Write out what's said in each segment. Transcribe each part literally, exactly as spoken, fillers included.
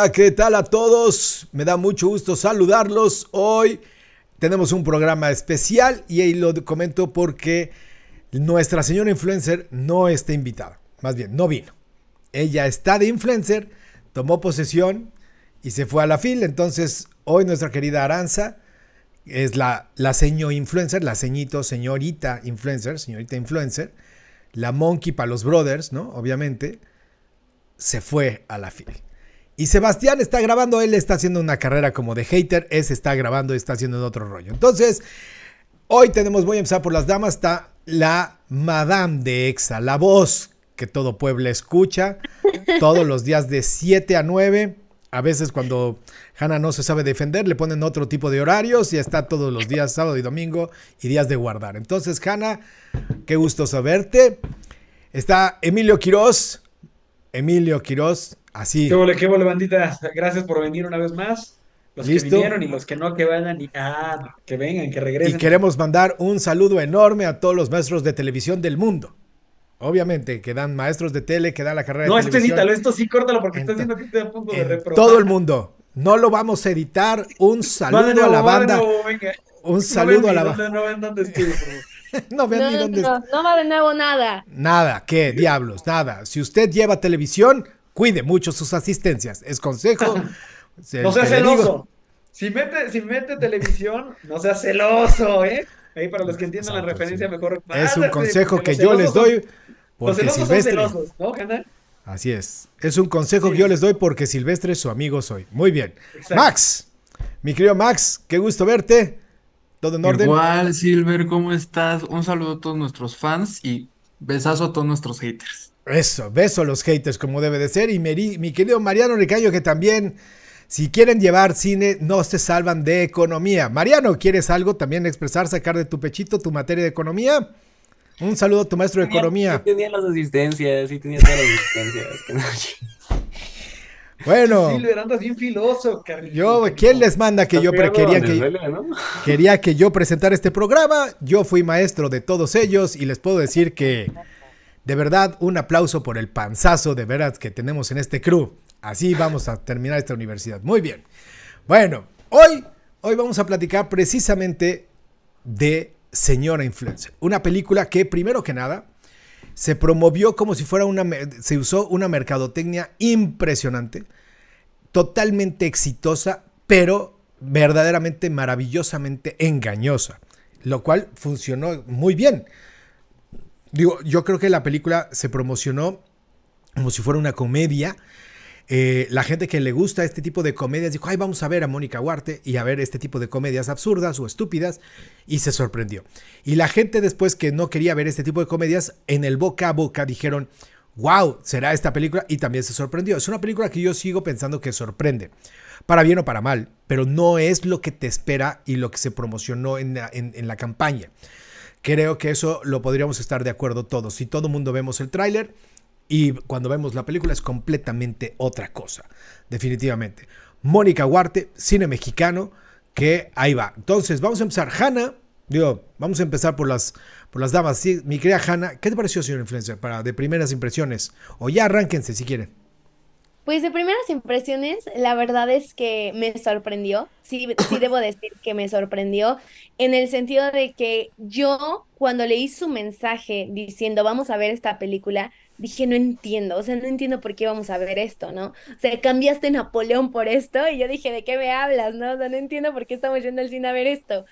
Hola, ¿qué tal a todos? Me da mucho gusto saludarlos. Hoy tenemos un programa especial y ahí lo comento porque nuestra señora influencer no está invitada. Más bien, no vino. Ella está de influencer, tomó posesión y se fue a la fila. Entonces, hoy nuestra querida Aranza es la, la seño influencer, la señito, señorita influencer, señorita influencer, la monkey para los brothers, ¿no? Obviamente, se fue a la fila. Y Sebastián está grabando, él está haciendo una carrera como de hater, ese está grabando y está haciendo otro rollo. Entonces, hoy tenemos, voy a empezar por las damas, está la Madame de Exa, la voz que todo Puebla escucha, todos los días de siete a nueve, a veces cuando Hanna no se sabe defender, le ponen otro tipo de horarios y está todos los días, sábado y domingo, y días de guardar. Entonces, Hanna, qué gusto saberte. Está Emilio Quiroz, Emilio Quiroz, así. Qué vole, qué vole, bandita. Gracias por venir una vez más. Los ¿Listo? que vinieron y los que no, que vayan y ah, que vengan, que regresen. Y queremos mandar un saludo enorme a todos los maestros de televisión del mundo. Obviamente, que dan maestros de tele, que dan la carrera no, de televisión. No, esto edítalo, esto sí, córtalo porque Ento, estás viendo que te da punto de reprobar. Todo el mundo. No lo vamos a editar. Un saludo no, no, a la banda. No, no, venga. Un saludo no, a la banda. No, no ven dónde estoy, no vean no, ni no, dónde no, no va de nuevo nada. Nada, qué diablos, nada. Si usted lleva televisión, cuide mucho sus asistencias. Es consejo. No sea celoso. Si mete, si mete televisión, no sea celoso, ¿eh? Ahí para los que entiendan Exacto, la referencia, sí. mejor. Es un consejo que yo les doy porque los Silvestre. Son celosos, ¿no, canal? Así es. Es un consejo sí. que yo les doy porque Silvestre, su amigo, soy. Muy bien. Exacto. Max, mi querido Max, qué gusto verte. Todo en orden. Igual, Silver, ¿cómo estás? Un saludo a todos nuestros fans y besazo a todos nuestros haters. Eso, beso a los haters como debe de ser. Y mi, mi querido Mariano Ricaño, que también, si quieren llevar cine, no se salvan de economía. Mariano, ¿quieres algo también expresar, sacar de tu pechito tu materia de economía? Un saludo a tu maestro tenía, de economía. Sí tenía las asistencias, sí tenía todas las asistencias. Bueno. Silver, andas bien filoso, cariño. Yo, ¿quién les manda que yo quería que, duele, ¿no? quería que yo presentara este programa? Yo fui maestro de todos ellos y les puedo decir que de verdad, un aplauso por el panzazo de veras que tenemos en este crew. Así vamos a terminar esta universidad. Muy bien. Bueno, hoy, hoy vamos a platicar precisamente de Señora Influencer. Una película que, primero que nada, se promovió como si fuera una... Se usó una mercadotecnia impresionante, totalmente exitosa, pero verdaderamente maravillosamente engañosa. Lo cual funcionó muy bien. Digo, yo creo que la película se promocionó como si fuera una comedia. Eh, la gente que le gusta este tipo de comedias dijo, ay, vamos a ver a Mónica Huarte y a ver este tipo de comedias absurdas o estúpidas, y se sorprendió. Y la gente después que no quería ver este tipo de comedias, en el boca a boca dijeron, wow, ¿será esta película? Y también se sorprendió. Es una película que yo sigo pensando que sorprende, para bien o para mal, pero no es lo que te espera y lo que se promocionó en la, en, en la campaña. Creo que eso lo podríamos estar de acuerdo todos. Si todo mundo vemos el tráiler y cuando vemos la película es completamente otra cosa, definitivamente. Mónica Huarte, cine mexicano, que ahí va. Entonces, vamos a empezar. Hanna, digo, vamos a empezar por las, por las damas. Sí, mi querida Hanna, ¿qué te pareció, señor influencer, para de primeras impresiones? O ya arránquense si quieren. Pues de primeras impresiones, la verdad es que me sorprendió, sí, sí debo decir que me sorprendió, en el sentido de que yo cuando leí su mensaje diciendo vamos a ver esta película, dije no entiendo, o sea, no entiendo por qué vamos a ver esto, ¿no? O sea, cambiaste Napoleón por esto y yo dije, ¿de qué me hablas, no? O sea, no entiendo por qué estamos yendo al cine a ver esto,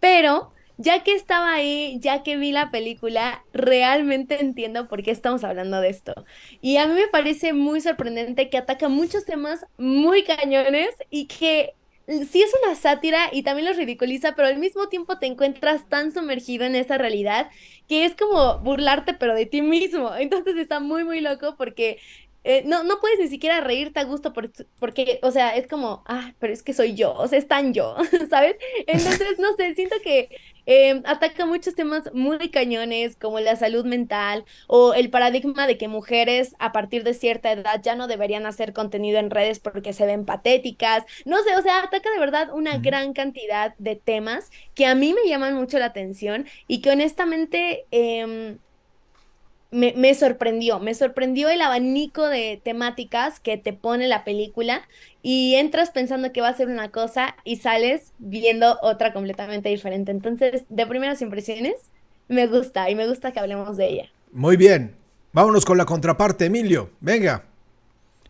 pero... Ya que estaba ahí, ya que vi la película, realmente entiendo por qué estamos hablando de esto. Y a mí me parece muy sorprendente que ataca muchos temas muy cañones y que sí es una sátira y también los ridiculiza, pero al mismo tiempo te encuentras tan sumergido en esa realidad que es como burlarte, pero de ti mismo. Entonces está muy, muy loco porque... Eh, no, no puedes ni siquiera reírte a gusto por, porque, o sea, es como, ah, pero es que soy yo, o sea, es tan yo, ¿sabes? Entonces, no sé, siento que eh, ataca muchos temas muy cañones, como la salud mental, o el paradigma de que mujeres a partir de cierta edad ya no deberían hacer contenido en redes porque se ven patéticas, no sé, o sea, ataca de verdad una gran cantidad de temas que a mí me llaman mucho la atención y que honestamente... Eh, me, me sorprendió, me sorprendió el abanico de temáticas que te pone la película y entras pensando que va a ser una cosa y sales viendo otra completamente diferente. Entonces, de primeras impresiones, me gusta y me gusta que hablemos de ella. Muy bien, vámonos con la contraparte, Emilio, venga.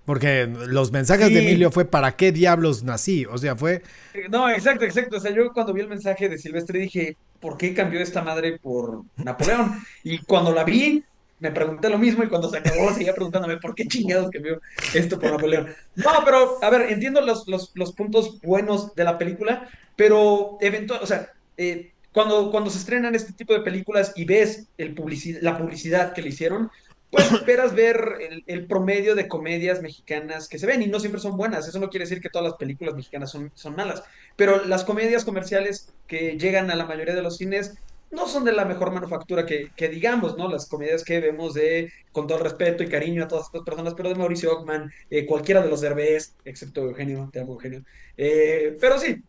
Porque los mensajes sí. de Emilio fue ¿para qué diablos nací? O sea, fue... No, exacto, exacto. O sea, yo cuando vi el mensaje de Silvestre dije, ¿por qué cambió esta madre por Napoleón? Y cuando la vi, me pregunté lo mismo y cuando se acabó seguía preguntándome ¿por qué chingados cambió esto por Napoleón? No, pero, a ver, entiendo los, los, los puntos buenos de la película, pero eventualmente, o sea, eh, cuando, cuando se estrenan este tipo de películas y ves el publici- la publicidad que le hicieron, pues esperas ver el, el promedio de comedias mexicanas que se ven, y no siempre son buenas. Eso no quiere decir que todas las películas mexicanas son, son malas, pero las comedias comerciales que llegan a la mayoría de los cines no son de la mejor manufactura que, que digamos, ¿no? Las comedias que vemos de, con todo el respeto y cariño a todas estas personas, pero de Mauricio Hochman, eh, cualquiera de los Derbez, excepto Eugenio, te amo Eugenio, eh, pero sí,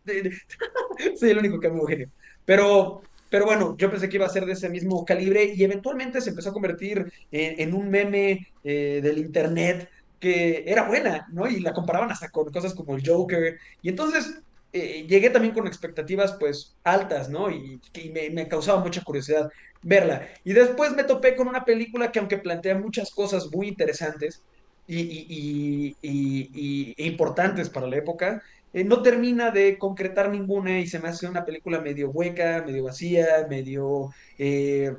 soy el único que amo Eugenio, pero... Pero bueno, yo pensé que iba a ser de ese mismo calibre y eventualmente se empezó a convertir en, en un meme eh, del internet que era buena, ¿no? Y la comparaban hasta con cosas como el Joker. Y entonces eh, llegué también con expectativas, pues, altas, ¿no? Y, y me, me causaba mucha curiosidad verla. Y después me topé con una película que, aunque plantea muchas cosas muy interesantes y, y, y, y, y importantes para la época... Eh, no termina de concretar ninguna y se me hace una película medio hueca, medio vacía, medio eh,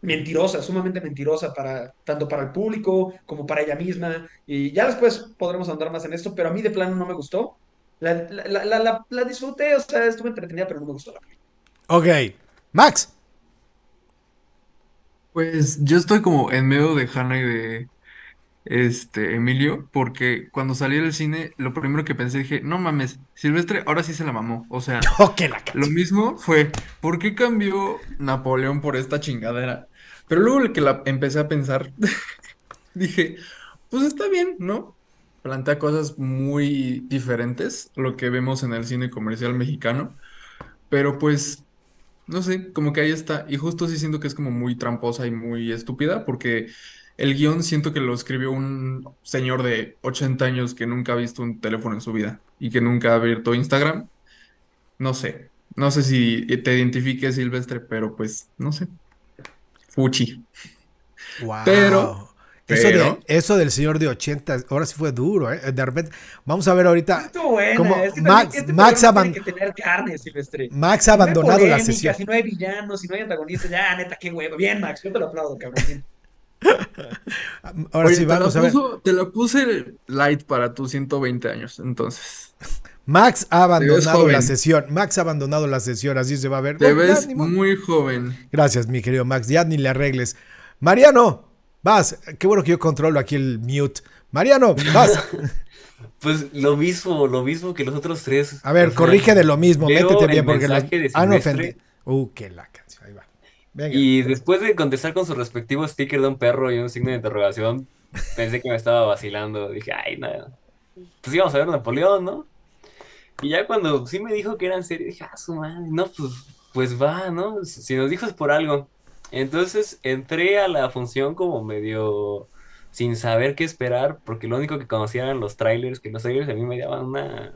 mentirosa, sumamente mentirosa para tanto para el público como para ella misma. Y ya después podremos andar más en esto, pero a mí de plano no me gustó. La, la, la, la, la disfruté, o sea, estuve entretenida, pero no me gustó la película. Ok. Max. Pues yo estoy como en medio de Hanna y de... Este, Emilio, porque cuando salí del cine, lo primero que pensé, dije, no mames, Silvestre ahora sí se la mamó. O sea, okay, la lo mismo fue, ¿por qué cambió Napoleón por esta chingadera? Pero luego el que la empecé a pensar, dije, pues está bien, ¿no? Plantea cosas muy diferentes, lo que vemos en el cine comercial mexicano, pero pues, no sé, como que ahí está. Y justo sí siento que es como muy tramposa y muy estúpida, porque... El guión siento que lo escribió un señor de ochenta años que nunca ha visto un teléfono en su vida y que nunca ha abierto Instagram. No sé, no sé si te identifiques, Silvestre, pero pues, no sé. Fuchi. Wow. Pero, eso, pero... De, eso del señor de ochenta, ahora sí fue duro, ¿eh? De repente, vamos a ver ahorita. Buena, como es que Max, este Max, aban que tener carne, Silvestre. Max ha abandonado polémica, la sesión. Si no hay villanos, si no hay antagonistas, ya, neta, qué huevo. Bien, Max, yo te lo aplaudo, cabrón. Ahora Oye, sí, vamos te, la puso, a ver. Te lo puse light para tus ciento veinte años, entonces. Max ha abandonado la sesión. Max ha abandonado la sesión, así se va a ver. Te no, ves no, muy joven. Gracias, mi querido Max. Ya ni le arregles. Mariano, vas. Qué bueno que yo controlo aquí el mute. Mariano, vas. Pues lo mismo, lo mismo que los otros tres. A ver, o sea, corrige de lo mismo. Métete bien porque la han ofendido. Uh, qué la canción. Ahí va. Venga. Y después de contestar con su respectivo sticker de un perro y un signo de interrogación, pensé que me estaba vacilando. Dije, ay, nada. Pues íbamos a ver Napoleón, ¿no? Y ya cuando sí me dijo que era en serio, dije, ah, su madre, no, pues, pues va, ¿no? Si nos dijo es por algo. Entonces entré a la función como medio sin saber qué esperar, porque lo único que conocía eran los trailers, que los trailers a mí me daban una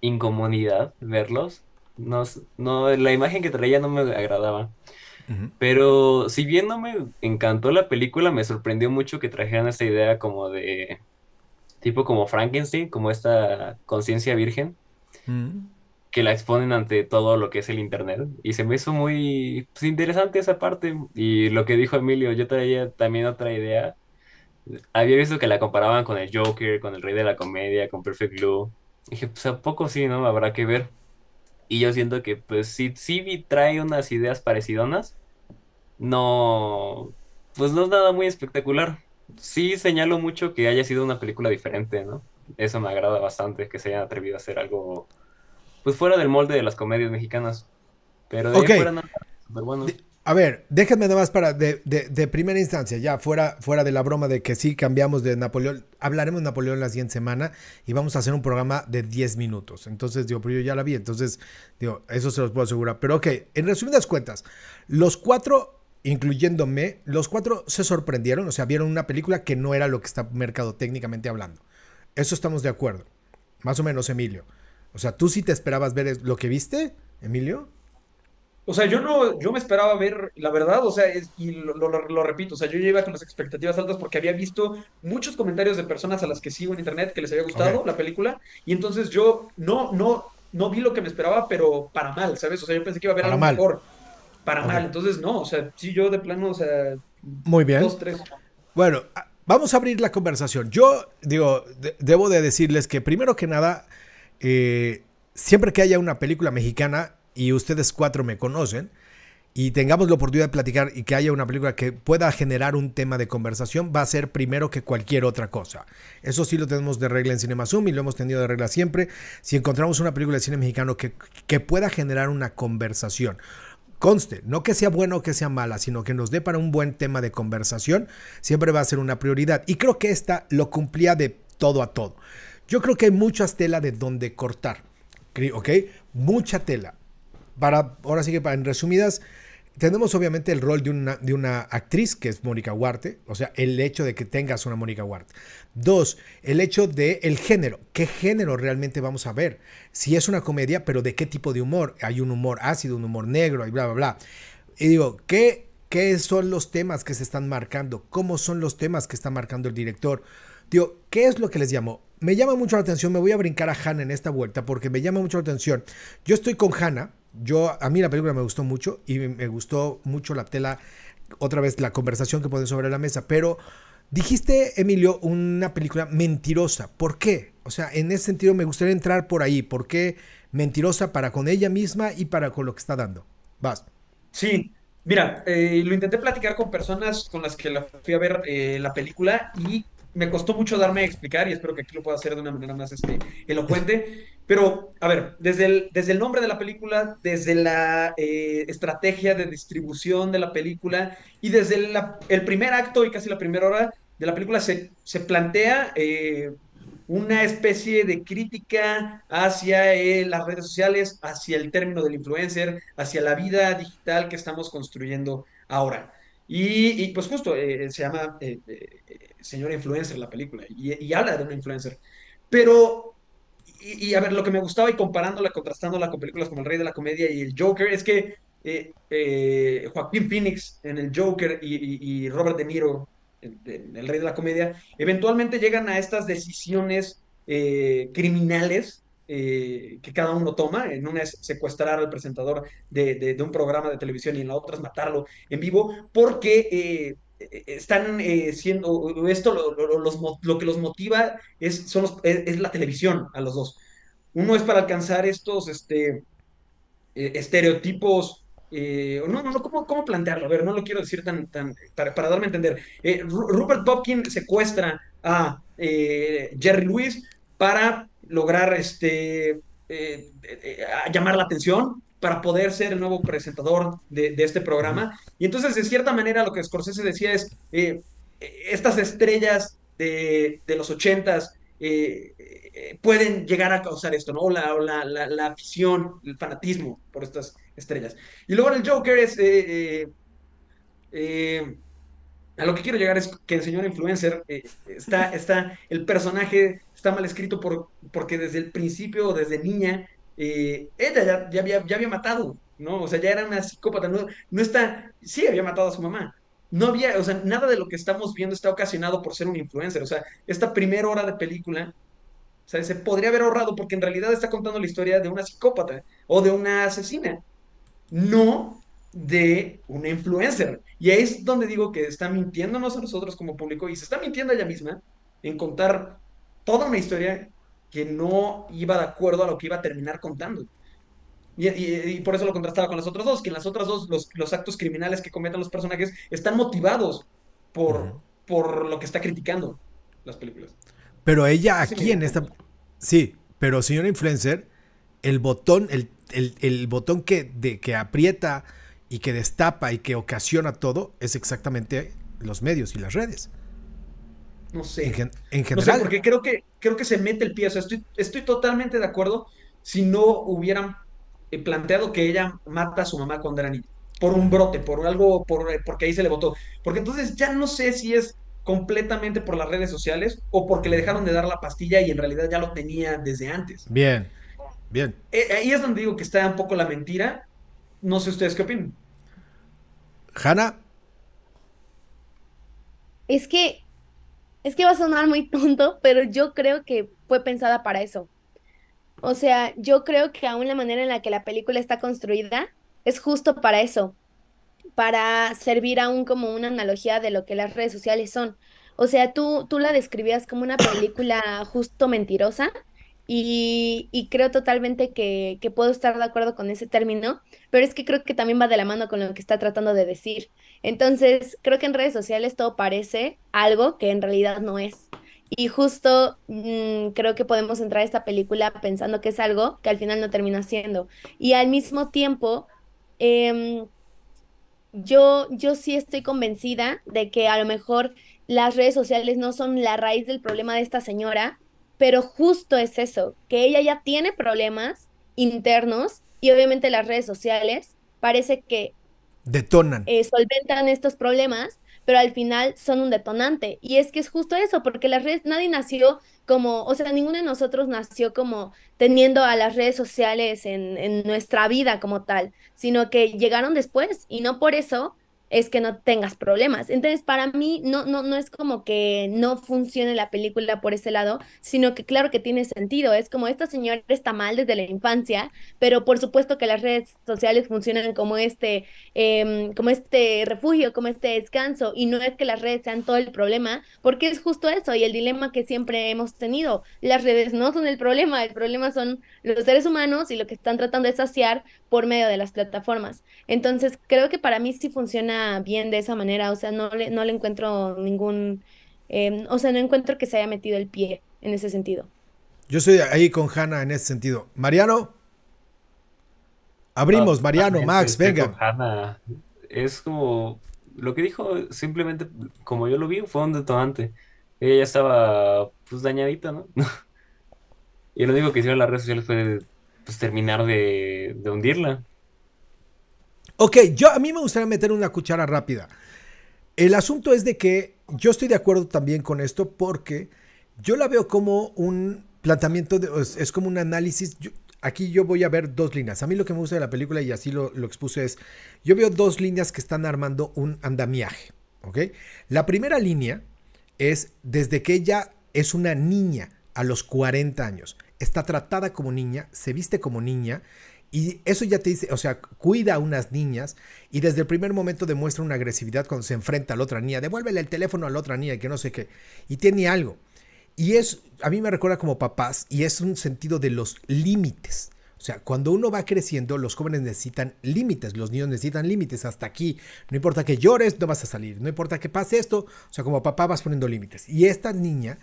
incomodidad verlos. No, no, la imagen que traía no me agradaba. Pero si bien no me encantó la película, me sorprendió mucho que trajeran esta idea como de tipo como Frankenstein, como esta conciencia virgen, mm. que la exponen ante todo lo que es el internet. Y se me hizo muy pues, interesante esa parte. Y lo que dijo Emilio, yo traía también otra idea. Había visto que la comparaban con el Joker, con el Rey de la Comedia, con Perfect Blue. Y dije, pues a poco sí, ¿no? Habrá que ver. Y yo siento que, pues, si Civi trae unas ideas parecidonas, no, pues no es nada muy espectacular. Sí señalo mucho que haya sido una película diferente, ¿no? Eso me agrada bastante, que se hayan atrevido a hacer algo, pues, fuera del molde de las comedias mexicanas. Pero de okay. ahí fuera nada, súper bueno. A ver, déjenme nomás para, de, de, de primera instancia, ya fuera, fuera de la broma de que sí cambiamos de Napoleón, hablaremos de Napoleón la siguiente semana y vamos a hacer un programa de diez minutos. Entonces, digo, pero yo ya la vi, entonces, digo, eso se los puedo asegurar. Pero ok, en resumidas cuentas, los cuatro incluyéndome, los cuatro se sorprendieron, o sea, vieron una película que no era lo que está mercadotécnicamente hablando. Eso estamos de acuerdo. Más o menos, Emilio. O sea, ¿tú sí te esperabas ver lo que viste, Emilio? O sea, yo no, yo me esperaba ver, la verdad, o sea, es, y lo, lo, lo repito, o sea, yo ya iba con las expectativas altas porque había visto muchos comentarios de personas a las que sigo en internet que les había gustado okay. la película, y entonces yo no, no, no vi lo que me esperaba, pero para mal, ¿sabes? O sea, yo pensé que iba a ver para algo mal. mejor. Para okay. mal, entonces no, o sea, sí, yo de plano, o sea... Muy bien. Dos, tres. Bueno, vamos a abrir la conversación. Yo, digo, de, debo de decirles que primero que nada, eh, siempre que haya una película mexicana, y ustedes cuatro me conocen, y tengamos la oportunidad de platicar y que haya una película que pueda generar un tema de conversación, va a ser primero que cualquier otra cosa. Eso sí lo tenemos de regla en Cinema Zoom y lo hemos tenido de regla siempre. Si encontramos una película de cine mexicano que, que pueda generar una conversación... Conste, no que sea buena o que sea mala, sino que nos dé para un buen tema de conversación, siempre va a ser una prioridad. Y creo que esta lo cumplía de todo a todo. Yo creo que hay muchas telas de donde cortar, ¿ok? Mucha tela. Para, ahora sí que para, en resumidas, tenemos obviamente el rol de una, de una actriz, que es Mónica Huarte, o sea, el hecho de que tengas una Mónica Huarte. Dos, el hecho del género. ¿Qué género realmente vamos a ver? Si es una comedia, pero ¿de qué tipo de humor? Hay un humor ácido, un humor negro, y bla, bla, bla. Y digo, ¿qué, qué son los temas que se están marcando? ¿Cómo son los temas que está marcando el director? Digo, ¿qué es lo que les llamó? Me llama mucho la atención, me voy a brincar a Hanna en esta vuelta, porque me llama mucho la atención. Yo estoy con Hanna. Yo, a mí la película me gustó mucho y me gustó mucho la tela, otra vez la conversación que ponen sobre la mesa, pero dijiste, Emilio, una película mentirosa. ¿Por qué? O sea, en ese sentido me gustaría entrar por ahí. ¿Por qué mentirosa para con ella misma y para con lo que está dando? Vas. Sí, mira, eh, lo intenté platicar con personas con las que la fui a ver eh, la película y me costó mucho darme a explicar y espero que aquí lo pueda hacer de una manera más este, elocuente. Pero, a ver, desde el, desde el nombre de la película, desde la eh, estrategia de distribución de la película y desde la, el primer acto y casi la primera hora de la película se, se plantea eh, una especie de crítica hacia eh, las redes sociales, hacia el término del influencer, hacia la vida digital que estamos construyendo ahora. Y, y pues justo, eh, se llama eh, eh, Señora Influencer la película, y, y habla de una influencer. Pero, y, y a ver, lo que me gustaba, y comparándola, contrastándola con películas como El Rey de la Comedia y El Joker, es que eh, eh, Joaquín Phoenix en El Joker y, y, y Robert De Niro en, en El Rey de la Comedia, eventualmente llegan a estas decisiones eh, criminales Eh, que cada uno toma. En una es secuestrar al presentador de, de, de un programa de televisión y en la otra es matarlo en vivo, porque eh, están eh, siendo, esto lo, lo, los, lo que los motiva es, son los, es, es la televisión a los dos. Uno es para alcanzar estos este, eh, estereotipos, eh, no, no, no, ¿cómo, cómo plantearlo? A ver, no lo quiero decir tan, tan para, para darme a entender. eh, Rupert Pupkin secuestra a eh, Jerry Lewis para lograr este, eh, eh, eh, llamar la atención, para poder ser el nuevo presentador de, de este programa. Y entonces, de cierta manera, lo que Scorsese decía es, eh, estas estrellas de, de los ochentas eh, eh, pueden llegar a causar esto, ¿no? O la, o la, la, la afición, el fanatismo por estas estrellas. Y luego el Joker es... Eh, eh, eh, a lo que quiero llegar es que el señor influencer, eh, está, está, el personaje está mal escrito por, porque desde el principio, desde niña, eh, ella ya, ya, había, ya había matado, ¿no? O sea, ya era una psicópata, no, no está, sí había matado a su mamá. No había, o sea, nada de lo que estamos viendo está ocasionado por ser un influencer. O sea, esta primera hora de película, o sea, se podría haber ahorrado porque en realidad está contando la historia de una psicópata o de una asesina, no de una influencer. Y ahí es donde digo que está mintiéndonos a nosotros como público y se está mintiendo a ella misma en contar toda una historia que no iba de acuerdo a lo que iba a terminar contando. Y, y, y por eso lo contrastaba con las otras dos, que en las otras dos los, los actos criminales que cometen los personajes están motivados por, uh-huh. por lo que está criticando las películas. Pero ella aquí en esta... Sí, pero señora influencer, el botón, el, el, el botón que, de, que aprieta... y que destapa y que ocasiona todo es exactamente los medios y las redes. No sé. En, gen en general. No sé, porque creo que, creo que se mete el pie. O sea, estoy, estoy totalmente de acuerdo si no hubieran eh, planteado que ella mata a su mamá cuando era niña. por un brote, por algo, por, porque ahí se le votó. Porque entonces ya no sé si es completamente por las redes sociales o porque le dejaron de dar la pastilla y en realidad ya lo tenía desde antes. Bien, bien. Eh, ahí es donde digo que está un poco la mentira. No sé ustedes qué opinan. Hanna. Es que, es que va a sonar muy tonto, pero yo creo que fue pensada para eso. O sea, yo creo que aún la manera en la que la película está construida es justo para eso, para servir aún como una analogía de lo que las redes sociales son. O sea, tú, tú la describías como una película justo mentirosa y, y creo totalmente que, que puedo estar de acuerdo con ese término, pero es que creo que también va de la mano con lo que está tratando de decir. Entonces, creo que en redes sociales todo parece algo que en realidad no es. Y justo mmm, creo que podemos entrar a esta película pensando que es algo que al final no termina siendo. Y al mismo tiempo, eh, yo, yo sí estoy convencida de que a lo mejor las redes sociales no son la raíz del problema de esta señora, pero justo es eso, que ella ya tiene problemas internos y obviamente las redes sociales parece que detonan. Eh, solventan estos problemas, pero al final son un detonante. Y es que es justo eso, porque las redes, nadie nació como, o sea, ninguno de nosotros nació como teniendo a las redes sociales en, en nuestra vida como tal, sino que llegaron después y no por eso es que no tengas problemas. Entonces, para mí, no, no, no es como que no funcione la película por ese lado, sino que claro que tiene sentido. Es como, esta señora está mal desde la infancia, pero por supuesto que las redes sociales funcionan como este, eh, como este refugio, como este descanso, y no es que las redes sean todo el problema, porque es justo eso, y el dilema que siempre hemos tenido. Las redes no son el problema, el problema son los seres humanos y lo que están tratando de saciar por medio de las plataformas. Entonces, creo que para mí sí funciona bien de esa manera, o sea, no le, no le encuentro ningún, eh, o sea, no encuentro que se haya metido el pie en ese sentido. Yo estoy ahí con Hanna en ese sentido. Mariano, abrimos, no, Mariano, Max, venga. Hanna, es como, lo que dijo, simplemente, como yo lo vi, fue un detonante. Ella ya estaba, pues, dañadita, ¿no? Y lo único que hicieron las redes sociales fue, pues, terminar de, de hundirla. Ok, yo, a mí me gustaría meter una cuchara rápida. El asunto es de que yo estoy de acuerdo también con esto porque yo la veo como un planteamiento, de, es, es como un análisis. Yo, aquí yo voy a ver dos líneas. A mí lo que me gusta de la película, y así lo, lo expuse, es yo veo dos líneas que están armando un andamiaje. ¿Okay? La primera línea es desde que ella es una niña a los cuarenta años. Está tratada como niña, se viste como niña. Y eso ya te dice, o sea, cuida a unas niñas y desde el primer momento demuestra una agresividad cuando se enfrenta a la otra niña. Devuélvele el teléfono a la otra niña y que no sé qué. Y tiene algo. Y es, a mí me recuerda como papás y es un sentido de los límites. O sea, cuando uno va creciendo, los jóvenes necesitan límites, los niños necesitan límites. Hasta aquí, no importa que llores, no vas a salir. No importa que pase esto. O sea, como papá vas poniendo límites. Y esta niña...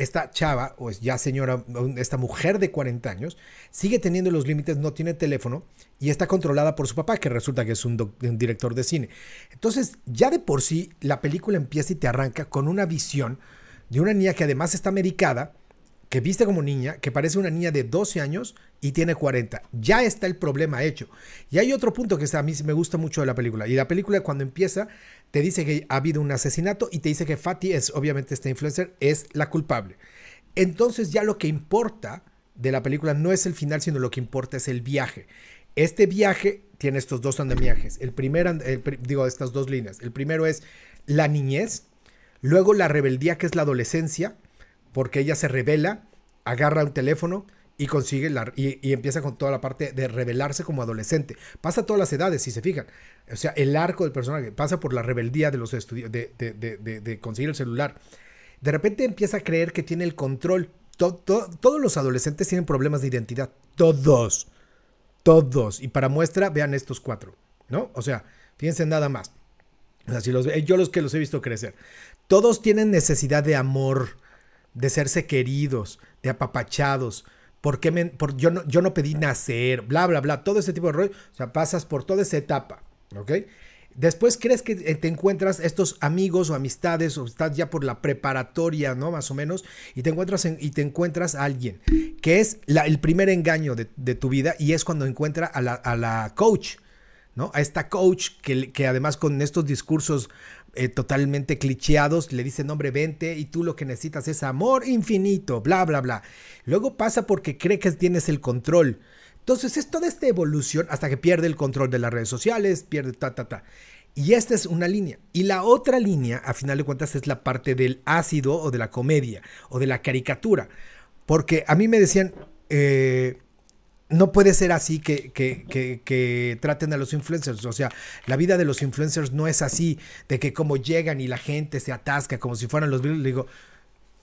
Esta chava, o ya señora, esta mujer de cuarenta años, sigue teniendo los límites, no tiene teléfono y está controlada por su papá, que resulta que es un, un director de cine. Entonces, ya de por sí, la película empieza y te arranca con una visión de una niña que además está medicada, que viste como niña, que parece una niña de doce años y tiene cuarenta. Ya está el problema hecho. Y hay otro punto que a mí me gusta mucho de la película. Y la película cuando empieza te dice que ha habido un asesinato y te dice que Fatty es, obviamente esta influencer, es la culpable. Entonces ya lo que importa de la película no es el final, sino lo que importa es el viaje. Este viaje tiene estos dos andamiajes. El primer, and el pr digo, estas dos líneas. El primero es la niñez, luego la rebeldía que es la adolescencia, porque ella se revela, agarra un teléfono y consigue la, y, y empieza con toda la parte de revelarse como adolescente. Pasa a todas las edades, si se fijan. O sea, el arco del personaje pasa por la rebeldía de los estudios, de, de, de, de, de conseguir el celular. De repente empieza a creer que tiene el control. To, to, todos los adolescentes tienen problemas de identidad. Todos. Todos. Y para muestra, vean estos cuatro, ¿no? O sea, fíjense nada más. O sea, si los, yo los que los he visto crecer. Todos tienen necesidad de amor, de serse queridos, de apapachados, ¿por qué me, por, yo, no, yo no pedí nacer, bla, bla, bla, todo ese tipo de rollo, o sea, pasas por toda esa etapa, ¿ok? Después crees que te encuentras estos amigos o amistades, o estás ya por la preparatoria, ¿no? Más o menos, y te encuentras, en, y te encuentras a alguien, que es la, el primer engaño de, de tu vida, y es cuando encuentra a la, a la coach, ¿no? A esta coach que, que además con estos discursos eh, totalmente clicheados le dicen, hombre, vente y tú lo que necesitas es amor infinito, bla, bla, bla. Luego pasa porque cree que tienes el control. Entonces es toda esta evolución hasta que pierde el control de las redes sociales, pierde ta, ta, ta. Y esta es una línea. Y la otra línea, a final de cuentas, es la parte del ácido o de la comedia o de la caricatura. Porque a mí me decían... Eh, No puede ser así que, que, que, que traten a los influencers. O sea, la vida de los influencers no es así, de que como llegan y la gente se atasca como si fueran los virus. Le digo,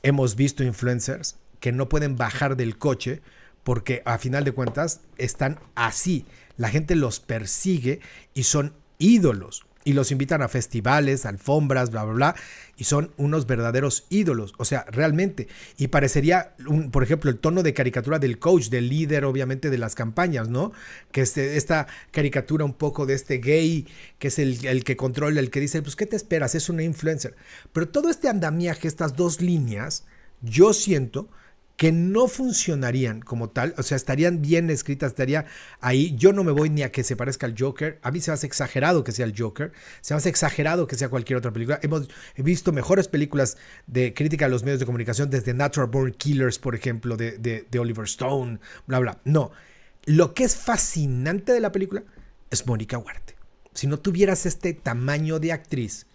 hemos visto influencers que no pueden bajar del coche porque a final de cuentas están así. La gente los persigue y son ídolos. Y los invitan a festivales, alfombras, bla, bla, bla. Y son unos verdaderos ídolos. O sea, realmente. Y parecería, un, por ejemplo, el tono de caricatura del coach, del líder, obviamente, de las campañas, ¿no? Que este, esta caricatura un poco de este gay, que es el, el que controla, el que dice, pues, ¿qué te esperas? Es una influencer. Pero todo este andamiaje, estas dos líneas, yo siento que no funcionarían como tal, o sea, estarían bien escritas, estaría ahí. Yo no me voy ni a que se parezca al Joker. A mí se me hace exagerado que sea el Joker, se me hace exagerado que sea cualquier otra película. Hemos visto mejores películas de crítica a los medios de comunicación, desde Natural Born Killers, por ejemplo, de, de, de Oliver Stone, bla, bla. No, lo que es fascinante de la película es Mónica Huarte. Si no tuvieras este tamaño de actriz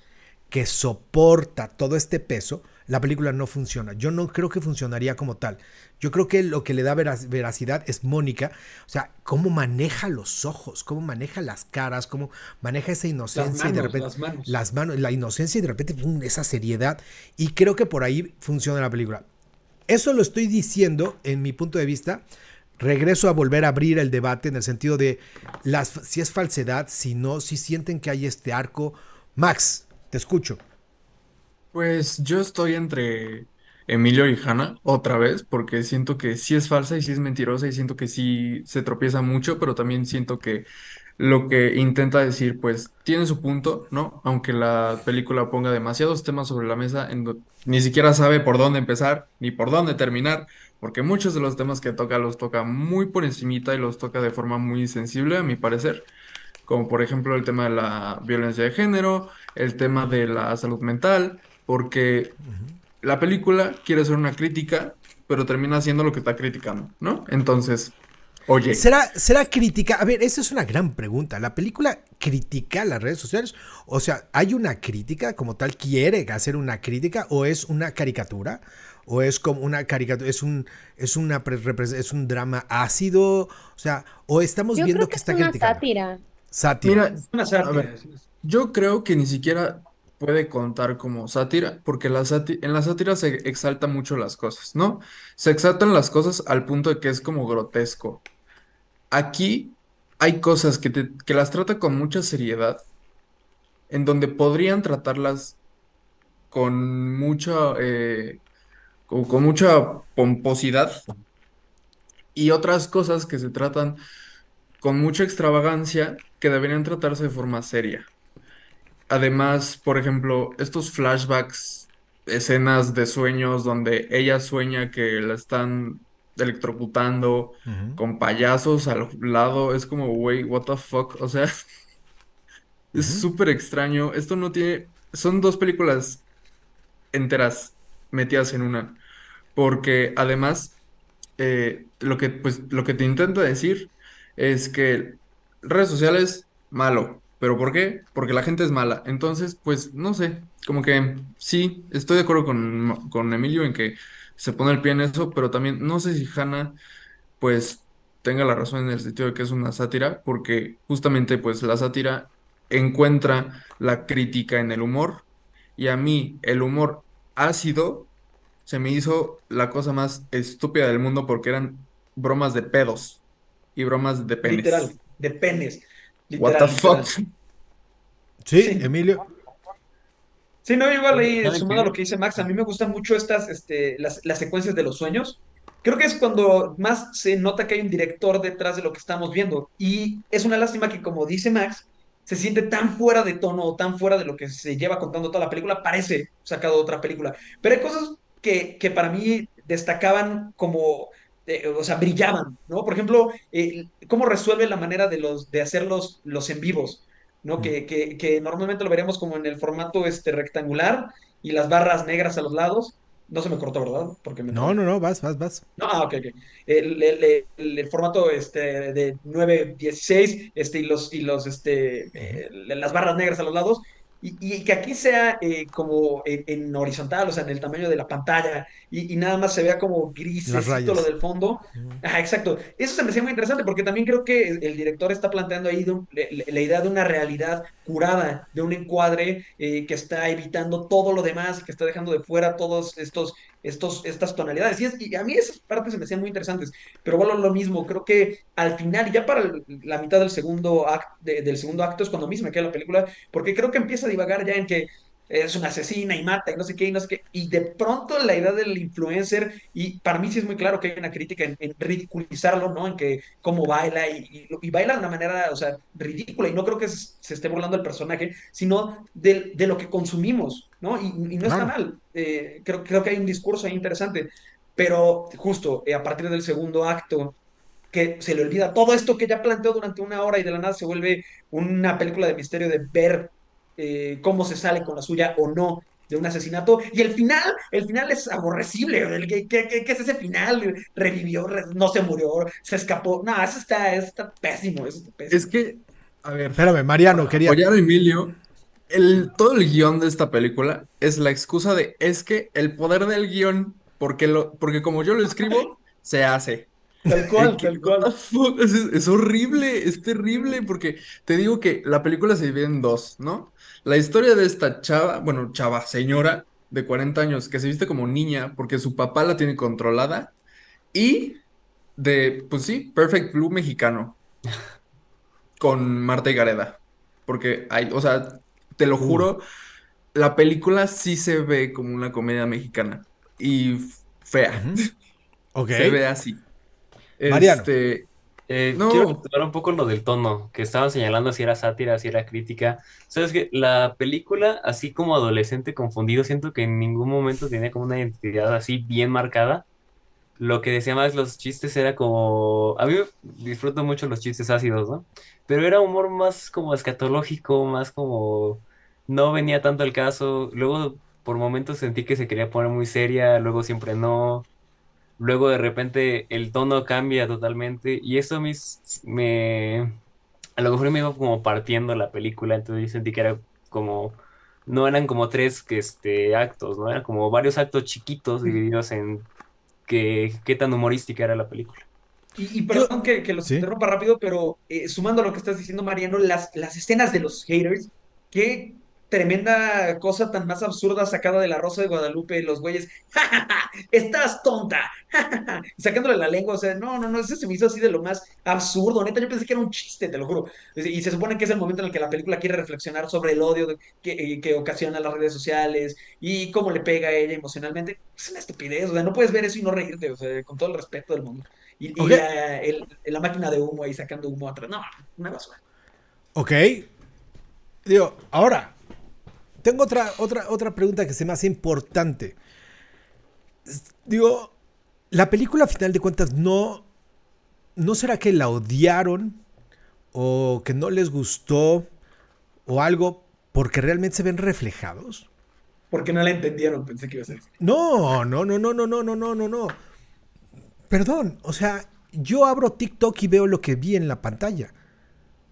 que soporta todo este peso, la película no funciona. Yo no creo que funcionaría como tal. Yo creo que lo que le da veracidad es Mónica. O sea, cómo maneja los ojos, cómo maneja las caras, cómo maneja esa inocencia y de repente... Las manos. Las manos, la inocencia y de repente pum, esa seriedad. Y creo que por ahí funciona la película. Eso lo estoy diciendo en mi punto de vista. Regreso a volver a abrir el debate en el sentido de las, si es falsedad, si no, si sienten que hay este arco. Max, te escucho. Pues yo estoy entre Emilio y Hanna otra vez, porque siento que sí es falsa y sí es mentirosa y siento que sí se tropieza mucho, pero también siento que lo que intenta decir pues tiene su punto, ¿no? Aunque la película ponga demasiados temas sobre la mesa, en ni siquiera sabe por dónde empezar ni por dónde terminar, porque muchos de los temas que toca los toca muy por encimita y los toca de forma muy sensible a mi parecer, como por ejemplo el tema de la violencia de género, el tema de la salud mental... Porque la película quiere ser una crítica, pero termina haciendo lo que está criticando, ¿no? Entonces, oye... ¿Será, será crítica? A ver, esa es una gran pregunta. ¿La película critica las redes sociales? O sea, ¿hay una crítica como tal? ¿Quiere hacer una crítica? ¿O es una caricatura? ¿O es como una caricatura? ¿Es un, es una es un drama ácido? O sea, ¿o estamos Yo viendo creo que, que está criticando? Es una sátira. Sátira. Mira, una sátira. Yo creo que ni siquiera... puede contar como sátira, porque la en la sátira se exalta mucho las cosas, ¿no? Se exaltan las cosas al punto de que es como grotesco. Aquí hay cosas que, te que las trata con mucha seriedad, en donde podrían tratarlas con mucha, eh, con, con mucha pomposidad, y otras cosas que se tratan con mucha extravagancia que deberían tratarse de forma seria. Además, por ejemplo, estos flashbacks, escenas de sueños donde ella sueña que la están electrocutando uh-huh. con payasos al lado, es como, güey, what the fuck, o sea, uh-huh. es súper extraño. Esto no tiene... Son dos películas enteras metidas en una, porque además eh, lo que, pues, lo que te intento decir es que redes sociales, malo. ¿Pero por qué? Porque la gente es mala. Entonces, pues, no sé, como que sí, estoy de acuerdo con, con Emilio en que se pone el pie en eso, pero también no sé si Hanna, pues, tenga la razón en el sentido de que es una sátira, porque justamente, pues, la sátira encuentra la crítica en el humor, y a mí el humor ácido se me hizo la cosa más estúpida del mundo porque eran bromas de pedos y bromas de penes. Literal, de penes. Literal, what the fuck. Sí, sí, Emilio. Sí, no, igual ahí, sumando a lo que dice Max, a mí me gustan mucho estas, este, las, las secuencias de los sueños. Creo que es cuando más se nota que hay un director detrás de lo que estamos viendo. Y es una lástima que, como dice Max, se siente tan fuera de tono, tan fuera de lo que se lleva contando toda la película, parece sacado de otra película. Pero hay cosas que, que para mí destacaban como... eh, o sea, brillaban, ¿no? Por ejemplo, eh, cómo resuelve la manera de, los, de hacer los, los en vivos, ¿no? Mm. Que, que, que normalmente lo veríamos como en el formato este, rectangular y las barras negras a los lados. No se me cortó, ¿verdad? Porque me... No, no, no, vas, vas, vas. No, ah, ok, ok. El, el, el, el formato este, de nueve, dieciséis este, y, los, y los, este, eh, las barras negras a los lados, y, y que aquí sea eh, como en, en horizontal, o sea, en el tamaño de la pantalla, y, y nada más se vea como grisecito lo del fondo. Ajá, exacto. Eso se me hacía muy interesante, porque también creo que el director está planteando ahí de un, la, la idea de una realidad curada, de un encuadre eh, que está evitando todo lo demás, que está dejando de fuera todos estos, estos, estas tonalidades. Y, es, y a mí esas partes se me hacían muy interesantes, pero bueno, lo mismo, creo que al final, ya para el, la mitad del segundo, act, de, del segundo acto es cuando mismo me queda la película, porque creo que empieza a divagar ya en que es una asesina y mata y no sé qué y no sé qué, y de pronto la idea del influencer, y para mí sí es muy claro que hay una crítica en, en ridiculizarlo, ¿no? En que cómo baila y, y, y baila de una manera, o sea, ridícula, y no creo que se, se esté burlando el personaje, sino de, de lo que consumimos, ¿no? Y, y no está mal, eh, creo, creo que hay un discurso ahí interesante, pero justo eh, a partir del segundo acto, que se le olvida todo esto que ya planteó durante una hora y de la nada se vuelve una película de misterio de ver Eh, cómo se sale con la suya o no de un asesinato, y el final, el final es aborrecible. ¿Qué, qué, qué, qué es ese final? Revivió, re, no se murió, se escapó. No, eso está, eso está pésimo, eso está pésimo. Es que, a ver, espérame, Mariano, para quería apoyar a Emilio, el, todo el guión de esta película es la excusa de, es que el poder del guión, porque, lo, porque como yo lo escribo, se hace. Tal cual, tal cual. Es, es horrible, es terrible, porque te digo que la película se divide en dos, ¿no? La historia de esta chava, bueno, chava, señora de cuarenta años, que se viste como niña porque su papá la tiene controlada, y de, pues sí, Perfect Blue mexicano, con Marta y Gareda, porque hay, o sea, te lo juro, uh. la película sí se ve como una comedia mexicana, y fea, uh-huh. okay. Se ve así. Mariano. Este, eh, no. Quiero hablar un poco lo del tono, que estaban señalando si era sátira, si era crítica. Sabes que la película, así como adolescente confundido, siento que en ningún momento tenía como una identidad así bien marcada. Lo que decía Max, los chistes era como... A mí disfruto mucho los chistes ácidos, ¿no? Pero era humor más como escatológico, más como... No venía tanto al caso. Luego, por momentos sentí que se quería poner muy seria, luego siempre no... Luego de repente el tono cambia totalmente, y eso me, me... A lo mejor me iba como partiendo la película, entonces yo sentí que era como... No eran como tres que este, actos, ¿no? Eran como varios actos chiquitos divididos en qué, qué tan humorística era la película. Y, y perdón que, que los ¿Sí? interrumpa rápido, pero eh, sumando a lo que estás diciendo, Mariano, las, las escenas de los haters, que... Tremenda cosa tan más absurda sacada de La Rosa de Guadalupe, los güeyes, ¡ja, ja, ja! ¡Estás tonta! ¡Ja, ja, ja! Sacándole la lengua, o sea, no, no, no, eso se me hizo así de lo más absurdo, neta, yo pensé que era un chiste, te lo juro. Y se supone que es el momento en el que la película quiere reflexionar sobre el odio que, que ocasiona las redes sociales y cómo le pega a ella emocionalmente. Es una estupidez, o sea, no puedes ver eso y no reírte, o sea, con todo el respeto del mundo. Y, okay. y la, el, la máquina de humo ahí sacando humo atrás, no, una basura. Ok, digo, ahora... Tengo otra, otra, otra pregunta que se me hace importante. Digo, la película, a final de cuentas, no, ¿no será que la odiaron o que no les gustó o algo porque realmente se ven reflejados? Porque no la entendieron, pensé que iba a ser. No, no, no, no, no, no, no, no, no, no. Perdón, o sea, yo abro TikTok y veo lo que vi en la pantalla.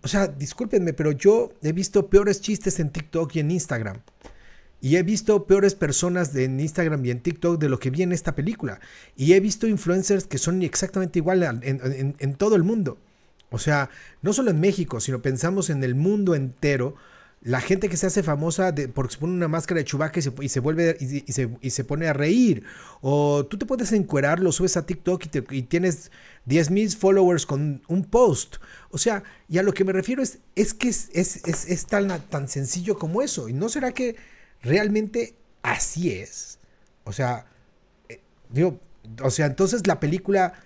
O sea, discúlpenme, pero yo he visto peores chistes en TikTok y en Instagram. Y he visto peores personas de, en Instagram y en TikTok de lo que vi en esta película. Y he visto influencers que son exactamente igual a, en, en, en todo el mundo. O sea, no solo en México, sino pensamos en el mundo entero. La gente que se hace famosa de, porque se pone una máscara de Chewbacca y se, y se vuelve y, y, se, y se pone a reír. O tú te puedes encuerar, lo subes a TikTok y, te, y tienes diez mil followers con un post. O sea, y a lo que me refiero es, es que es, es, es, es tan, tan sencillo como eso. ¿Y no será que realmente así es? O sea, eh, digo, o sea, entonces la película...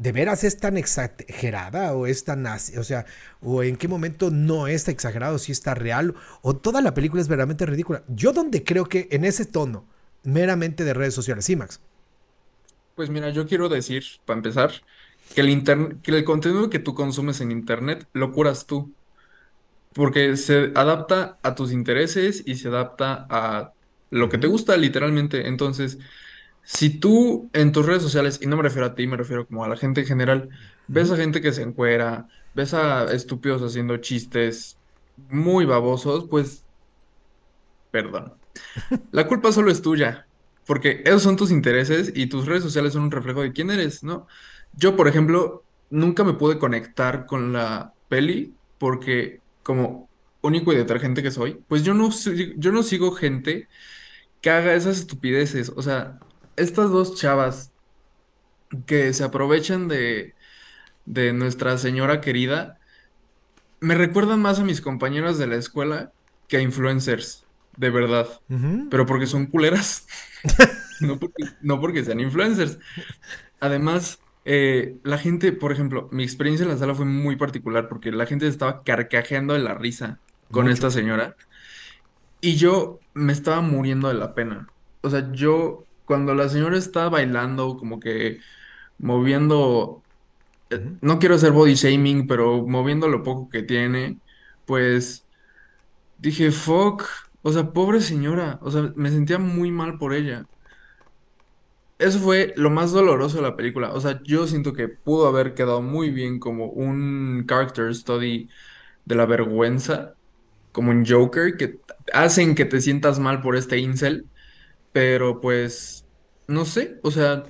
¿De veras es tan exagerada o es tan así? O sea, ¿o en qué momento no está exagerado, si está real? ¿O toda la película es verdaderamente ridícula? Yo donde creo que en ese tono meramente de redes sociales. Sí, Max. Pues mira, yo quiero decir, para empezar, que el interne- que el contenido que tú consumes en internet lo curas tú, porque se adapta a tus intereses y se adapta a lo que te gusta, literalmente. Entonces, si tú en tus redes sociales, y no me refiero a ti, me refiero como a la gente en general, ves a gente que se encuera, ves a estúpidos haciendo chistes muy babosos, pues, perdón. La culpa solo es tuya, porque esos son tus intereses y tus redes sociales son un reflejo de quién eres, ¿no? Yo, por ejemplo, nunca me pude conectar con la peli porque como único y detergente que soy, pues yo no, sig- yo no sigo gente que haga esas estupideces. O sea, estas dos chavas que se aprovechan de, de nuestra señora querida, me recuerdan más a mis compañeras de la escuela que a influencers, de verdad. Ujú. Pero porque son culeras, no porque, no porque sean influencers. Además, eh, la gente, por ejemplo, mi experiencia en la sala fue muy particular porque la gente se estaba carcajeando de la risa con Mucho. esta señora y yo me estaba muriendo de la pena. O sea, yo, cuando la señora estaba bailando, como que moviendo, eh, Ujú. no quiero hacer body shaming, pero moviendo lo poco que tiene, pues dije, fuck, o sea, pobre señora, o sea, me sentía muy mal por ella. Eso fue lo más doloroso de la película. O sea, yo siento que pudo haber quedado muy bien como un character study de la vergüenza, como un Joker, que t- hacen que te sientas mal por este incel, pero pues, no sé, o sea,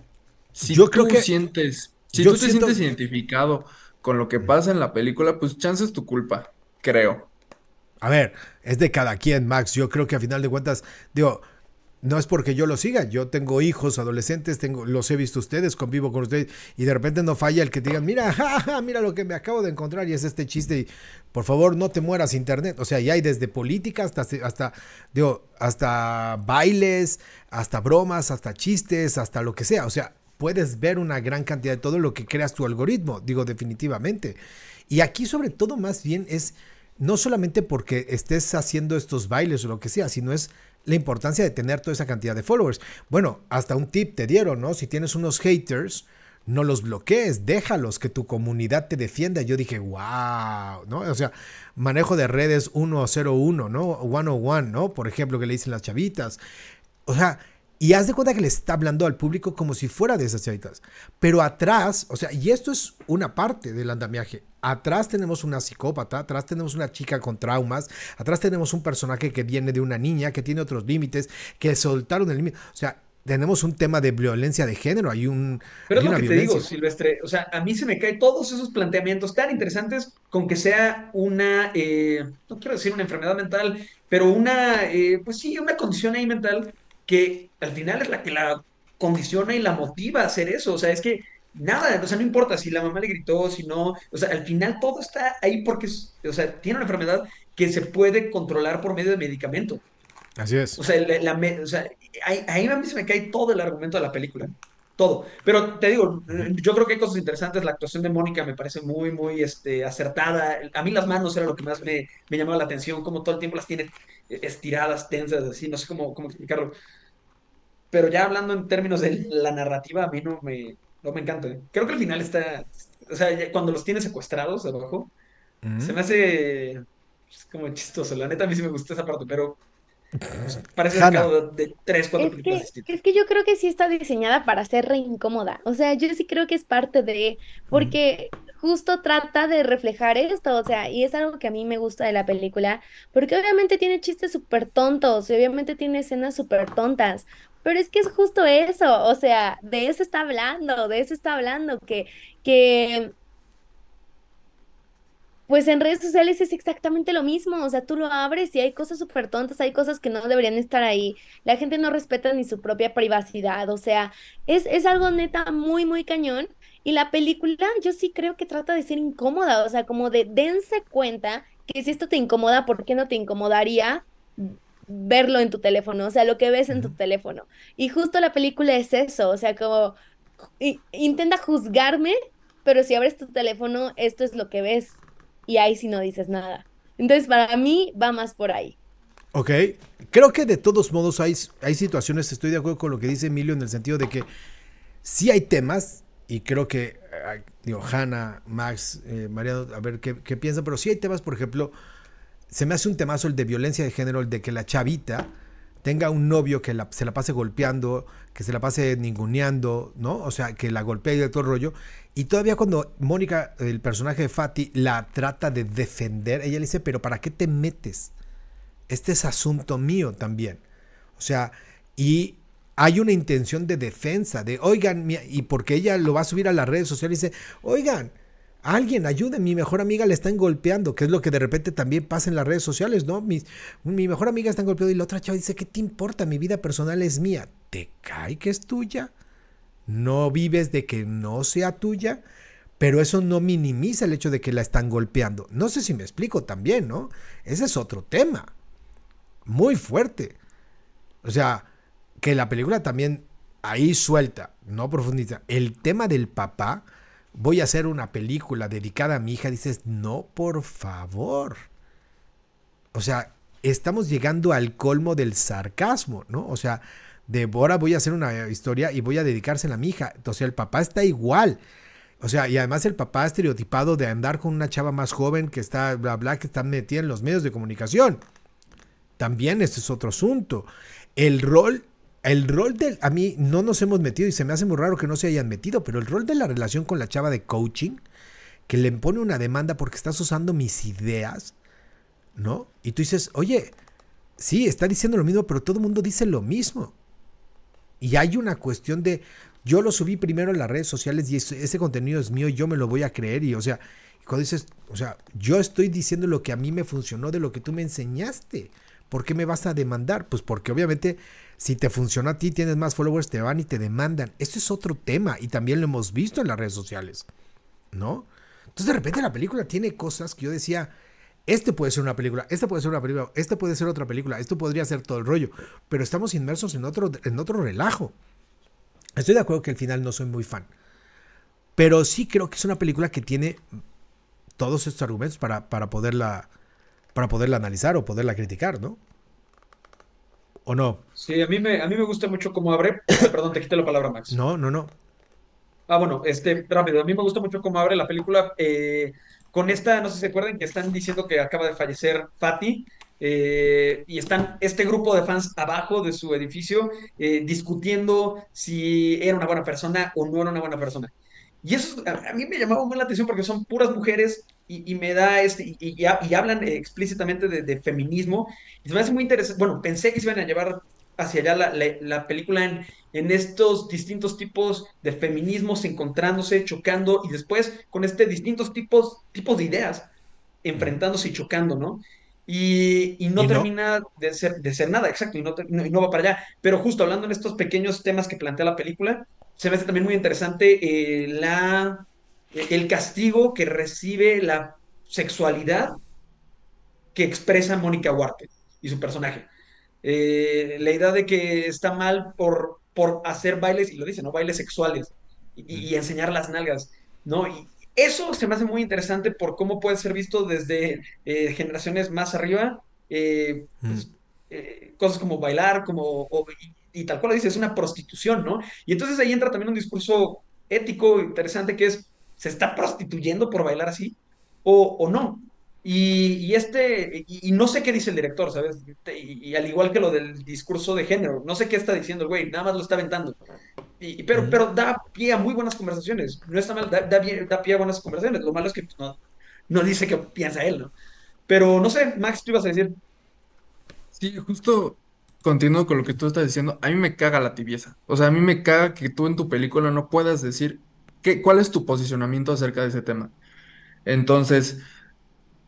si Yo creo tú que, sientes, si yo tú te siento, sientes identificado con lo que pasa en la película, pues chance es tu culpa, creo. a ver, es de cada quien, Max. Yo creo que a final de cuentas, digo, no es porque yo lo siga. Yo tengo hijos adolescentes, tengo, los he visto a ustedes, convivo con ustedes, y de repente no falla el que te digan, mira, ja, ja, mira lo que me acabo de encontrar, y es este chiste, y por favor no te mueras, internet. O sea, y hay desde política hasta, hasta, digo, hasta bailes, hasta bromas, hasta chistes, hasta lo que sea. O sea, puedes ver una gran cantidad de todo lo que creas tu algoritmo, digo, definitivamente. Y aquí sobre todo más bien es no solamente porque estés haciendo estos bailes o lo que sea, sino es la importancia de tener toda esa cantidad de followers. Bueno, hasta un tip te dieron, ¿no? Si tienes unos haters, no los bloquees, déjalos que tu comunidad te defienda. Yo dije, wow, ¿no? O sea, manejo de redes ciento uno, ¿no? ciento uno, ¿no? Por ejemplo, que le dicen las chavitas. O sea, y haz de cuenta que le está hablando al público como si fuera de esas chavitas. Pero atrás, o sea, y esto es una parte del andamiaje. Atrás tenemos una psicópata, atrás tenemos una chica con traumas, atrás tenemos un personaje que viene de una niña, que tiene otros límites, que soltaron el límite. O sea, tenemos un tema de violencia de género, hay un, Pero es hay lo una que te digo, violencia. Silvestre. O sea, a mí se me caen todos esos planteamientos tan interesantes con que sea una, eh, no quiero decir una enfermedad mental, pero una, eh, pues sí, una condición ahí mental que al final es la que la condiciona y la motiva a hacer eso. O sea, es que nada, o sea, no importa si la mamá le gritó, si no, o sea, al final todo está ahí porque, es- o sea, tiene una enfermedad que se puede controlar por medio de medicamento. Así O es. sea, la- la me- o sea, ahí, ahí a mí se me cae todo el argumento de la película. Todo. Pero te digo, Ujú. yo creo que hay cosas interesantes. La actuación de Mónica me parece muy, muy este, acertada. A mí las manos era lo que más me, me llamaba la atención, como todo el tiempo las tiene estiradas, tensas, así, no sé cómo, cómo explicarlo. Pero ya hablando en términos de la narrativa, a mí no me, no me encanta, ¿eh? Creo que al final está, o sea, ya cuando los tiene secuestrados debajo, se Ujú. me hace pues, como chistoso. La neta, a mí sí me gustó esa parte, pero pues, parece Hanna. sacado de, de tres, cuatro Es películas que, distintas. es que yo creo que sí está diseñada para ser re incómoda. O sea, yo sí creo que es parte de, Ujú. porque justo trata de reflejar esto, o sea, y es algo que a mí me gusta de la película, porque obviamente tiene chistes súper tontos y obviamente tiene escenas súper tontas, pero es que es justo eso, o sea, de eso está hablando, de eso está hablando, que, que pues en redes sociales es exactamente lo mismo, o sea, tú lo abres y hay cosas súper tontas, hay cosas que no deberían estar ahí, la gente no respeta ni su propia privacidad, o sea, es, es algo neta muy, muy cañón y la película yo sí creo que trata de ser incómoda, o sea, como de dense cuenta que si esto te incomoda, ¿por qué no te incomodaría verlo en tu teléfono? O sea, lo que ves en tu Ujú. teléfono. Y justo la película es eso, o sea, como i- intenta juzgarme, pero si abres tu teléfono, esto es lo que ves y ahí sí no dices nada. Entonces, para mí va más por ahí. Ok, creo que de todos modos hay, hay situaciones, estoy de acuerdo con lo que dice Emilio en el sentido de que sí hay temas, y creo que, eh, digo, Hanna, Max, eh, Mariano, a ver qué, qué piensan, pero sí hay temas, por ejemplo, se me hace un temazo el de violencia de género, el de que la chavita tenga un novio que la, se la pase golpeando, que se la pase ninguneando, ¿no? O sea, que la golpea y de todo el rollo. Y todavía cuando Mónica, el personaje de Fati, la trata de defender, ella le dice, pero ¿para qué te metes? Este es asunto mío también. O sea, y hay una intención de defensa, de, oigan, y porque ella lo va a subir a las redes sociales y dice, oigan, alguien, ayude, mi mejor amiga le están golpeando, que es lo que de repente también pasa en las redes sociales, ¿no? Mi, mi mejor amiga está golpeando y la otra chava dice, ¿qué te importa? Mi vida personal es mía. ¿Te cae que es tuya? No vives de que no sea tuya, pero eso no minimiza el hecho de que la están golpeando. No sé si me explico también, ¿no? Ese es otro tema muy fuerte. O sea, que la película también ahí suelta, no profundiza. El tema del papá, voy a hacer una película dedicada a mi hija, dices, no, por favor. O sea, estamos llegando al colmo del sarcasmo, ¿no? O sea, de Bora voy a hacer una historia y voy a dedicársela a mi hija. Entonces el papá está igual. O sea, y además el papá estereotipado de andar con una chava más joven que está, bla, bla, que está metida en los medios de comunicación. También este es otro asunto. El rol... El rol del... A mí no nos hemos metido y se me hace muy raro que no se hayan metido, pero el rol de la relación con la chava de coaching, que le impone una demanda porque estás usando mis ideas, ¿no? Y tú dices, oye, sí, está diciendo lo mismo, pero todo el mundo dice lo mismo. Y hay una cuestión de, yo lo subí primero en las redes sociales y ese, ese contenido es mío y yo me lo voy a creer. Y, o sea, cuando dices, o sea, yo estoy diciendo lo que a mí me funcionó de lo que tú me enseñaste. ¿Por qué me vas a demandar? Pues porque obviamente si te funciona a ti, tienes más followers, te van y te demandan. Esto es otro tema y también lo hemos visto en las redes sociales, ¿no? Entonces de repente la película tiene cosas que yo decía, este puede ser una película, esta puede ser una película, esta puede ser otra película, esto podría ser todo el rollo, pero estamos inmersos en otro, en otro relajo. Estoy de acuerdo que al final no soy muy fan, pero sí creo que es una película que tiene todos estos argumentos para, para poderla... para poderla analizar o poderla criticar, ¿no? ¿O no? Sí, a mí me, a mí me gusta mucho cómo abre... Perdón, te quité la palabra, Max. No, no, no. Ah, bueno, este, rápido. A mí me gusta mucho cómo abre la película. Eh, con esta, no sé si se acuerdan, que están diciendo que acaba de fallecer Fati. Eh, y están este grupo de fans abajo de su edificio eh, discutiendo si era una buena persona o no era una buena persona. Y eso a mí me llamaba muy la atención porque son puras mujeres y, y me da este y, y, y hablan explícitamente de, de feminismo. Y se me hace muy interesante. Bueno, pensé que se iban a llevar hacia allá la, la, la película en, en estos distintos tipos de feminismos encontrándose, chocando y después con este distintos tipos, tipos de ideas enfrentándose y chocando, ¿no? Y, y no ¿Y termina no? De, ser, de ser nada, exacto, y no, no, y no va para allá. Pero justo hablando en estos pequeños temas que plantea la película, se me hace también muy interesante eh, la, el castigo que recibe la sexualidad que expresa Mónica Huarte y su personaje. Eh, la idea de que está mal por, por hacer bailes, y lo dice, ¿no? Bailes sexuales y, y enseñar las nalgas, ¿no? Y eso se me hace muy interesante por cómo puede ser visto desde eh, generaciones más arriba. Eh, pues, eh, cosas como bailar, como... O, y, y tal cual lo dice, es una prostitución, ¿no? Y entonces ahí entra también un discurso ético interesante que es, ¿se está prostituyendo por bailar así? ¿O, o no? Y, y este, y, y no sé qué dice el director, ¿sabes? Y, y al igual que lo del discurso de género, no sé qué está diciendo el güey, nada más lo está aventando. Y, pero, pero da pie a muy buenas conversaciones, no está mal, da, da, da pie a buenas conversaciones, lo malo es que pues, no, no dice qué piensa él, ¿no? Pero no sé, Max, ¿tú ibas a decir? Sí, justo... Continúo con lo que tú estás diciendo. A mí me caga la tibieza. O sea, a mí me caga que tú en tu película no puedas decir qué, cuál es tu posicionamiento acerca de ese tema. Entonces,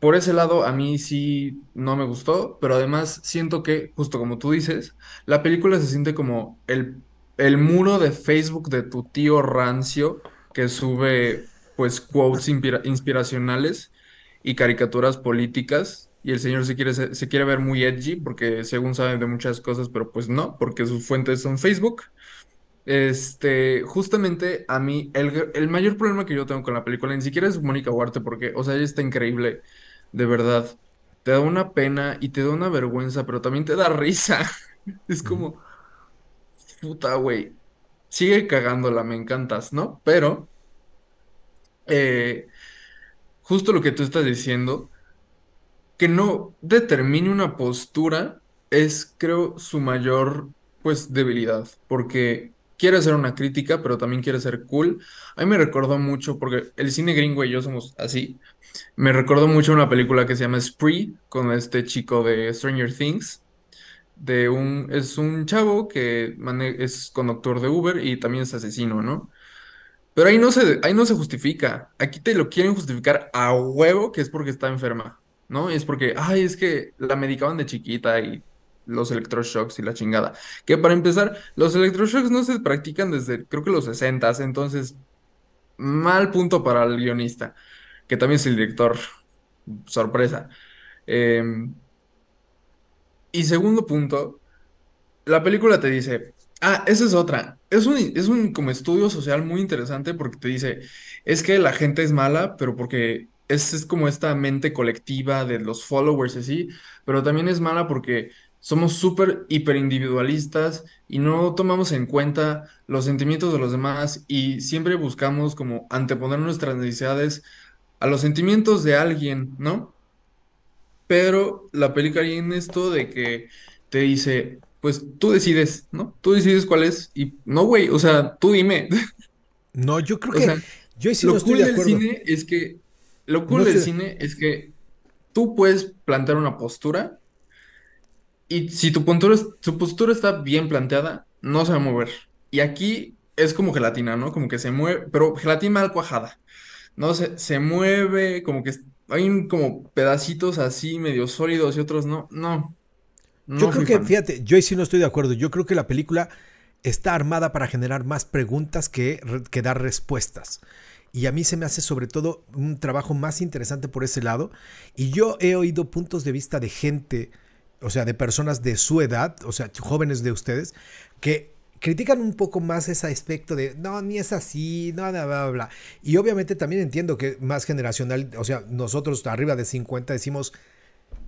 por ese lado, a mí sí no me gustó, pero además siento que, justo como tú dices, la película se siente como el, el muro de Facebook de tu tío rancio que sube, pues, quotes inspira- inspiracionales y caricaturas políticas. Y el señor se quiere, se, se quiere ver muy edgy porque según sabe de muchas cosas, pero pues no, porque sus fuentes son Facebook. Este, justamente a mí, el, el mayor problema que yo tengo con la película ni siquiera es Mónica Huarte porque, o sea, ella está increíble, de verdad. Te da una pena y te da una vergüenza, pero también te da risa. Es como, puta, güey. Sigue cagándola, me encantas, ¿no? Pero eh, justo lo que tú estás diciendo, que no determine una postura es, creo, su mayor, pues, debilidad, porque quiere hacer una crítica, pero también quiere ser cool. A mí me recordó mucho, porque el cine gringo y yo somos así, me recordó mucho una película que se llama Spree, con este chico de Stranger Things, de un, es un chavo que mane- es conductor de Uber y también es asesino, ¿no? Pero ahí no se, ahí no se justifica. Aquí te lo quieren justificar a huevo que es porque está enferma, ¿no? Es porque, ay, es que la medicaban de chiquita y los electroshocks y la chingada. Que para empezar, los electroshocks no se practican desde, creo que los sesenta, entonces, mal punto para el guionista, que también es el director. Sorpresa. Em, Y segundo punto, la película te dice, ah, esa es otra, es un, es un como estudio social muy interesante porque te dice, es que la gente es mala, pero porque es, es como esta mente colectiva de los followers y así, pero también es mala porque somos súper hiperindividualistas y no tomamos en cuenta los sentimientos de los demás y siempre buscamos como anteponer nuestras necesidades a los sentimientos de alguien, ¿no? Pero la película ahí en esto de que te dice, pues tú decides, ¿no? Tú decides cuál es y no, güey, o sea, tú dime. No, yo creo O que sea, yo ahí sí no lo estoy cool de del acuerdo. cine es que lo No cool del estoy- cine es que tú puedes plantear una postura y si tu postura, es- tu postura está bien planteada, no se va a mover. Y aquí es como gelatina, ¿no? Como que se mueve, pero gelatina mal cuajada. No se, se mueve, como que es- hay un- como pedacitos así medio sólidos y otros no. No, Yo no creo fui que, fan. fíjate, yo ahí sí no estoy de acuerdo. Yo creo que la película está armada para generar más preguntas que, re- que dar respuestas. Y a mí se me hace sobre todo un trabajo más interesante por ese lado. Y yo he oído puntos de vista de gente, o sea, de personas de su edad, o sea, jóvenes de ustedes, que critican un poco más ese aspecto de, no, ni es así, no, bla, bla, bla. Y obviamente también entiendo que más generacional, o sea, nosotros arriba de cincuenta decimos,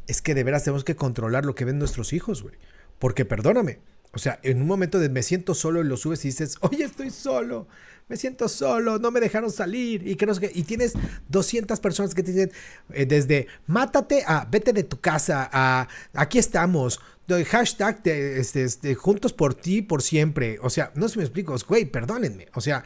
es que de veras tenemos que controlar lo que ven nuestros hijos, güey. Porque perdóname, o sea, en un momento de me siento solo y lo subes y dices, oye, estoy solo, me siento solo, no me dejaron salir y que no sé qué. Y tienes doscientas personas que te dicen eh, desde mátate a vete de tu casa, a aquí estamos, de- hashtag de- este, este, juntos por ti, por siempre. O sea, no se me explico, güey, perdónenme. O sea,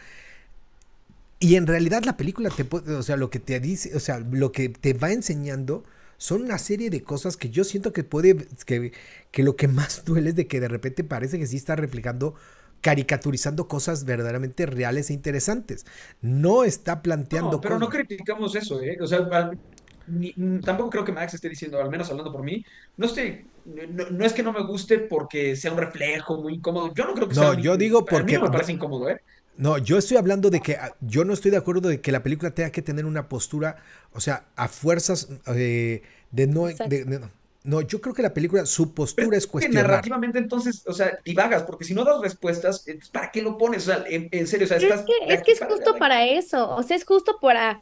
y en realidad la película te puede, o sea, lo que te dice, o sea, lo que te va enseñando son una serie de cosas que yo siento que puede, que, que lo que más duele es de que de repente parece que sí está reflejando, caricaturizando cosas verdaderamente reales e interesantes. No está No, planteando pero no cosas. criticamos eso, ¿eh? O sea, al- ni- n- tampoco creo que Max esté diciendo, al menos hablando por mí, no estoy, no, no es que no me guste porque sea un reflejo muy incómodo. Yo no creo que sea No, un, yo digo a mí porque no me no, parece incómodo, ¿eh? no, yo estoy hablando de que ah, yo no estoy de acuerdo de que la película tenga que tener una postura, o sea, a fuerzas eh, de no, Exacto. de- de- no, no, yo creo que la película, su Pero postura es es que cuestionar. narrativamente entonces, o sea, divagas, porque si no das respuestas, entonces, ¿para qué lo pones? O sea, en, en serio, o sea, Pero es estás que de es que aquí es para allá, justo de aquí. para eso, o sea, es justo para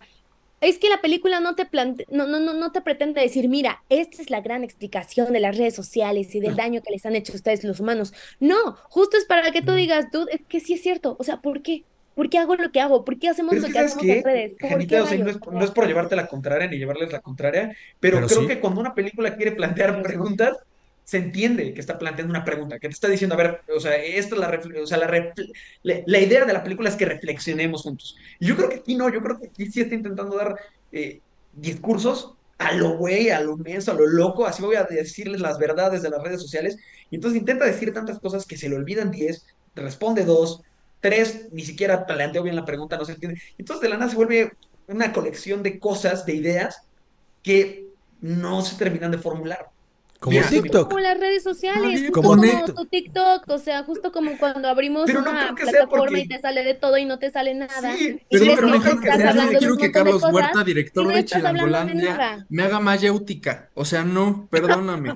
es que la película no te plante- no, no, no, no te pretende decir, mira, esta es la gran explicación de las redes sociales y del daño que les han hecho a ustedes los humanos. No, justo es para que tú Mm. digas, dude, es que sí es cierto. O sea, ¿por qué? ¿Por qué hago lo que hago? ¿Por qué hacemos Pero es lo que que sabes hacemos en qué, redes? ¿Por qué Janita, o sea, no rayos? es, O no sea, es por llevarte la contraria ni llevarles la contraria, pero Pero creo sí, que cuando una película quiere plantear preguntas, se entiende que está planteando una pregunta, que te está diciendo, a ver, o sea, esta es la, refle- o sea, la, refle- la, la idea de la película es que reflexionemos juntos. Y yo creo que aquí no, yo creo que aquí sí está intentando dar eh, discursos a lo güey, a lo menso, a lo loco, así voy a decirles las verdades de las redes sociales, y entonces intenta decir tantas cosas que se le olvidan diez, te responde dos, tres, ni siquiera planteó bien la pregunta, no se entiende. Entonces de la nada se vuelve una colección de cosas, de ideas que no se terminan de formular. Y como eso Mira, es mi justo TikTok, como las redes sociales, nadie justo como pone, como tu TikTok, o sea, justo como cuando abrimos pero no creo una que sea plataforma y porque te sale de todo y no te sale nada, sí, y sí, Perdón, ves pero que no creo que estás sea mejor nadie. hablando de quiero un que montón de Carlos cosas Huerta, y director no de estás hablando de Chilangolandia, nada. me haga mayéutica. O sea, no, perdóname,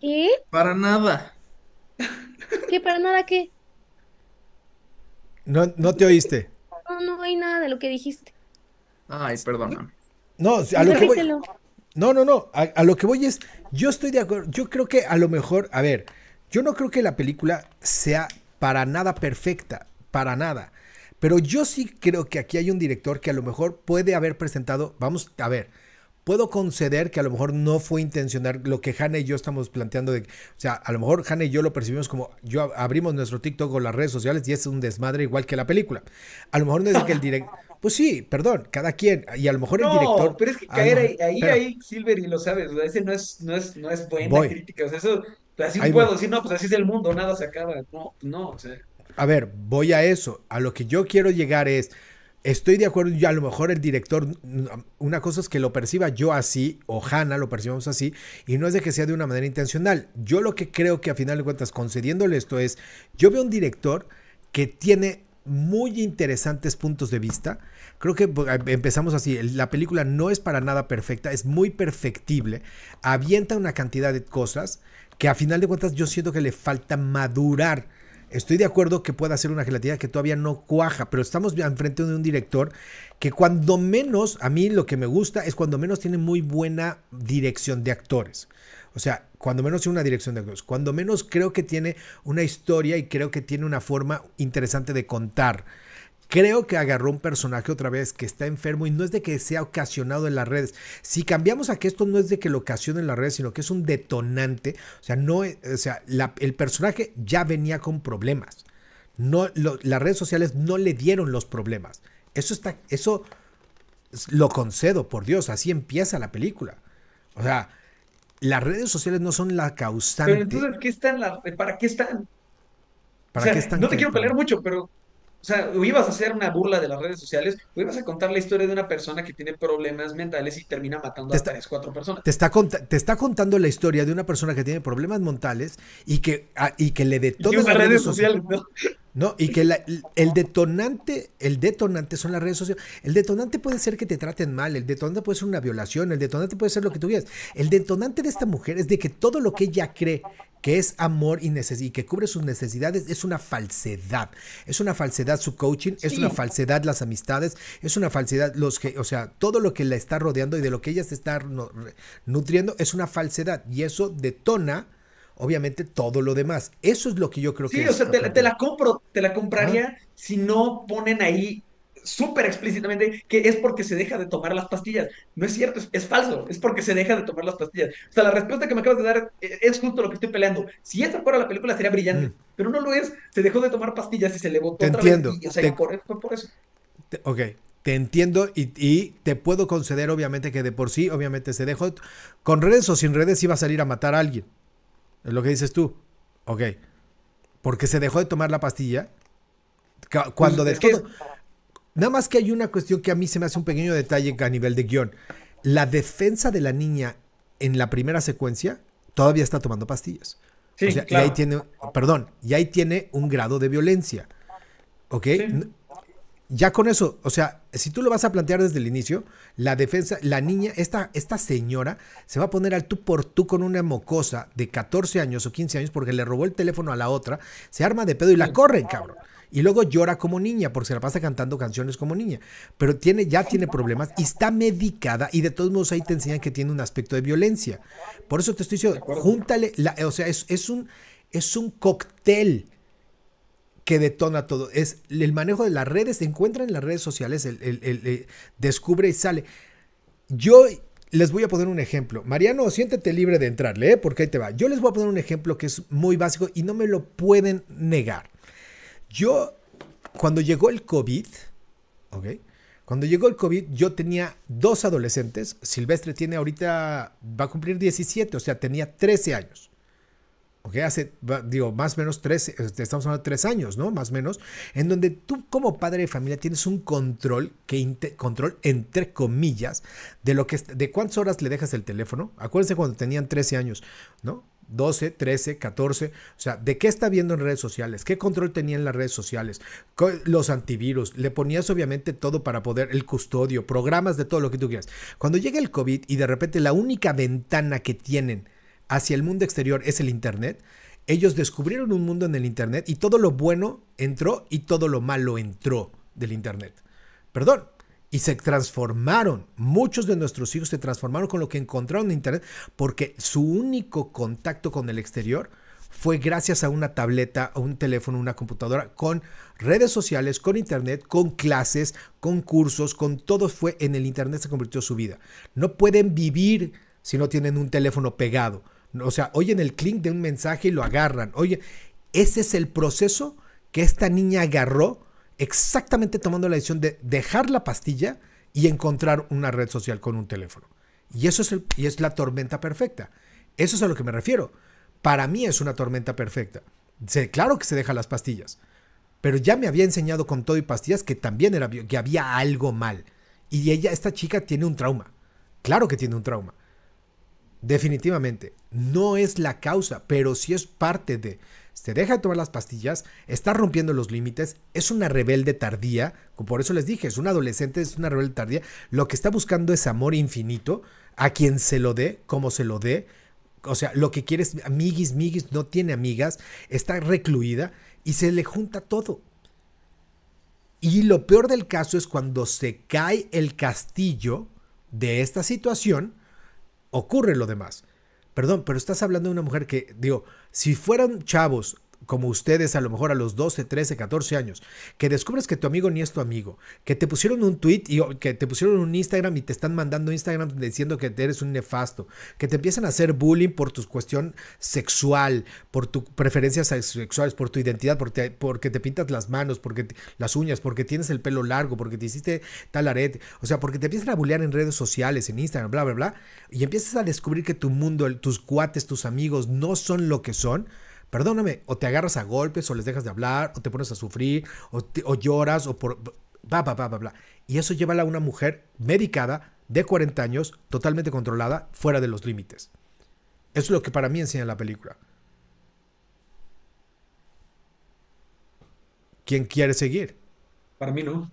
¿Qué? para nada. ¿Qué para nada qué? no, no te oíste. No, no hay nada de lo que dijiste. Ay, perdóname. No, a lo que voy. Repítelo. No, no, no. A, a lo que voy es. Yo estoy de acuerdo. Yo creo que a lo mejor. A ver. Yo no creo que la película sea para nada perfecta, para nada. Pero yo sí creo que aquí hay un director que a lo mejor puede haber presentado, vamos a ver, puedo conceder que a lo mejor no fue intencional lo que Hanna y yo estamos planteando. De, o sea, a lo mejor Hanna y yo lo percibimos como, yo abrimos nuestro TikTok o las redes sociales y es un desmadre igual que la película. A lo mejor no es que el director... Pues sí, perdón, cada quien. Y a lo mejor no, el director... No, pero es que caer ah, no, ahí, ahí, pero, ahí, Silver, y lo sabes, ese no es, no es, no es buena voy. crítica. O sea, eso, así ahí puedo voy. decir, no, pues así es el mundo, nada se acaba. No, no, o sea... A ver, voy a eso. A lo que yo quiero llegar es... Estoy de acuerdo, yo a lo mejor el director, una cosa es que lo perciba yo así, o Hanna lo percibamos así, y no es de que sea de una manera intencional. Yo lo que creo que a final de cuentas, concediéndole esto es, yo veo un director que tiene muy interesantes puntos de vista. Creo que empezamos así, la película no es para nada perfecta, es muy perfectible, avienta una cantidad de cosas que a final de cuentas yo siento que le falta madurar. Estoy de acuerdo que pueda ser una gelatina que todavía no cuaja, pero estamos enfrente de un director que cuando menos, a mí lo que me gusta es cuando menos tiene muy buena dirección de actores. O sea, cuando menos tiene una dirección de actores, cuando menos creo que tiene una historia y creo que tiene una forma interesante de contar. Creo que agarró un personaje otra vez que está enfermo y no es de que sea ocasionado en las redes. Si cambiamos a que esto no es de que lo ocasione en las redes, sino que es un detonante. O sea, no, o sea la, el personaje ya venía con problemas. No, lo, las redes sociales no le dieron los problemas. Eso, está, eso lo concedo, por Dios. Así empieza la película. O sea, las redes sociales no son la causante. Pero entonces, ¿qué están la, ¿para qué están? ¿Para o sea, qué están? No te quiero pelear mucho, pero... O sea, o ibas a hacer una burla de las redes sociales, o ibas a contar la historia de una persona que tiene problemas mentales y termina matando a tres, cuatro personas. Te está, te está contando la historia de una persona que tiene problemas mentales y que, a, y que le detona las redes sociales. sociales ¿no? no, y que la, el detonante, el detonante son las redes sociales. El detonante puede ser que te traten mal, el detonante puede ser una violación, el detonante puede ser lo que tú quieras. El detonante de esta mujer es de que todo lo que ella cree que es amor y, y que cubre sus necesidades, es una falsedad. Es una falsedad su coaching, sí. es una falsedad las amistades, es una falsedad los que, o sea, todo lo que la está rodeando y de lo que ella se está no, nutriendo es una falsedad. Y eso detona, obviamente, todo lo demás. Eso es lo que yo creo sí, que... Sí, o sea, te la, te la compro, te la compraría ¿Ah? si no ponen ahí súper explícitamente que es porque se deja de tomar las pastillas. No es cierto, es, es falso, es porque se deja de tomar las pastillas. O sea, la respuesta que me acabas de dar es, es justo lo que estoy peleando. Si esa fuera la película sería brillante, mm. pero no lo es. Se dejó de tomar pastillas y se le botó te otra entiendo. vez. Y, o sea, te, por, fue por eso. Te, ok, te entiendo y, y te puedo conceder obviamente que de por sí, obviamente se dejó, con redes o sin redes iba a salir a matar a alguien. Es lo que dices tú. Ok, porque se dejó de tomar la pastilla cuando pues, de todo... Que... Nada más que hay una cuestión que a mí se me hace un pequeño detalle a nivel de guión. La defensa de la niña en la primera secuencia todavía está tomando pastillas. Sí, o sea, claro. y ahí tiene, perdón, y ahí tiene un grado de violencia. ¿Ok? Sí. Ya con eso, o sea, si tú lo vas a plantear desde el inicio, la defensa, la niña, esta, esta señora se va a poner al tú por tú con una mocosa de catorce años o quince años porque le robó el teléfono a la otra, se arma de pedo y la corren, cabrón. Y luego llora como niña, porque se la pasa cantando canciones como niña. Pero tiene, ya tiene problemas y está medicada y de todos modos ahí te enseñan que tiene un aspecto de violencia. Por eso te estoy diciendo, júntale, la, o sea, es, es, un, es un cóctel que detona todo. Es el manejo de las redes, se encuentra en las redes sociales, el, el, el, el, descubre y sale. Yo les voy a poner un ejemplo. Mariano, siéntete libre de entrarle, ¿eh? Porque ahí te va. Yo les voy a poner un ejemplo que es muy básico y no me lo pueden negar. Yo, cuando llegó el COVID, ¿ok? Cuando llegó el COVID, yo tenía dos adolescentes. Silvestre tiene ahorita, va a cumplir diecisiete, o sea, tenía trece años. ¿Ok? Hace, digo, más o menos trece, estamos hablando de tres años, ¿no? Más o menos. En donde tú, como padre de familia, tienes un control, que control entre comillas, de, lo que, de cuántas horas le dejas el teléfono. Acuérdense cuando tenían trece años, ¿no? doce, trece, catorce, o sea, ¿de qué está viendo en redes sociales? ¿Qué control tenía en las redes sociales? Los antivirus, le ponías obviamente todo para poder, el custodio, programas de todo lo que tú quieras. Cuando llega el COVID y de repente la única ventana que tienen hacia el mundo exterior es el internet, ellos descubrieron un mundo en el internet y todo lo bueno entró y todo lo malo entró del internet. Perdón. Y se transformaron, muchos de nuestros hijos se transformaron con lo que encontraron en internet porque su único contacto con el exterior fue gracias a una tableta, a un teléfono, una computadora, con redes sociales, con internet, con clases, con cursos, con todo. Fue en el internet se convirtió su vida. No pueden vivir si no tienen un teléfono pegado. O sea, oyen el clic de un mensaje y lo agarran. Oye, ese es el proceso que esta niña agarró, exactamente tomando la decisión de dejar la pastilla y encontrar una red social con un teléfono. Y eso es, el, y es la tormenta perfecta. Eso es a lo que me refiero. Para mí es una tormenta perfecta. Se, claro que se deja las pastillas, pero ya me había enseñado con todo y pastillas que también era, que había algo mal. Y ella, esta chica, tiene un trauma. Claro que tiene un trauma. Definitivamente. No es la causa, pero sí es parte de... Se deja de tomar las pastillas, está rompiendo los límites, es una rebelde tardía, por eso les dije, es una adolescente, es una rebelde tardía, lo que está buscando es amor infinito, a quien se lo dé, como se lo dé, o sea, lo que quiere es amiguis, miguis, no tiene amigas, está recluida y se le junta todo. Y lo peor del caso es cuando se cae el castillo de esta situación, ocurre lo demás. Perdón, pero estás hablando de una mujer que, digo, si fueran chavos como ustedes, a lo mejor a los doce, trece, catorce años, que descubres que tu amigo ni es tu amigo, que te pusieron un tweet y que te pusieron un Instagram y te están mandando Instagram diciendo que eres un nefasto, que te empiezan a hacer bullying por tu cuestión sexual, por tus preferencias sexuales, por tu identidad, porque, porque te pintas las manos, porque te, las uñas, porque tienes el pelo largo, porque te hiciste tal arete, o sea, porque te empiezan a bullear en redes sociales, en Instagram, bla, bla, bla, y empiezas a descubrir que tu mundo, el, tus cuates, tus amigos no son lo que son. Perdóname, o te agarras a golpes, o les dejas de hablar, o te pones a sufrir, o, te, o lloras, o por... Bla, bla, bla, bla, bla. Y eso lleva a una mujer medicada, de cuarenta años, totalmente controlada, fuera de los límites. Eso es lo que para mí enseña la película. ¿Quién quiere seguir? Para mí no.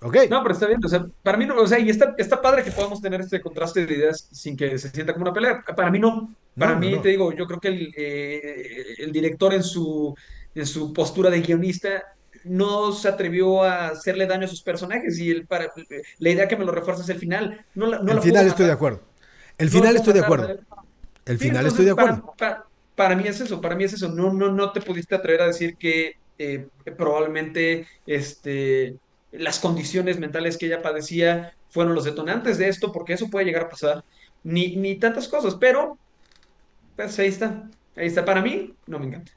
Ok. No, pero está bien, o sea, para mí no, o sea, y está, está padre que podamos tener este contraste de ideas sin que se sienta como una pelea. Para mí no. Para no, mí, no. Te digo, yo creo que el, eh, el director en su, en su postura de guionista no se atrevió a hacerle daño a sus personajes y el, para, la idea que me lo refuerza es el final. No la, no el la final estoy de acuerdo. El final no estoy de acuerdo. De... El sí, final entonces, estoy de acuerdo. Para, para, para mí es eso, para mí es eso. No, no, no te pudiste atrever a decir que eh, probablemente este, las condiciones mentales que ella padecía fueron los detonantes de esto, porque eso puede llegar a pasar. Ni, ni tantas cosas, pero... Pues ahí está, ahí está. Para mí, no me encanta.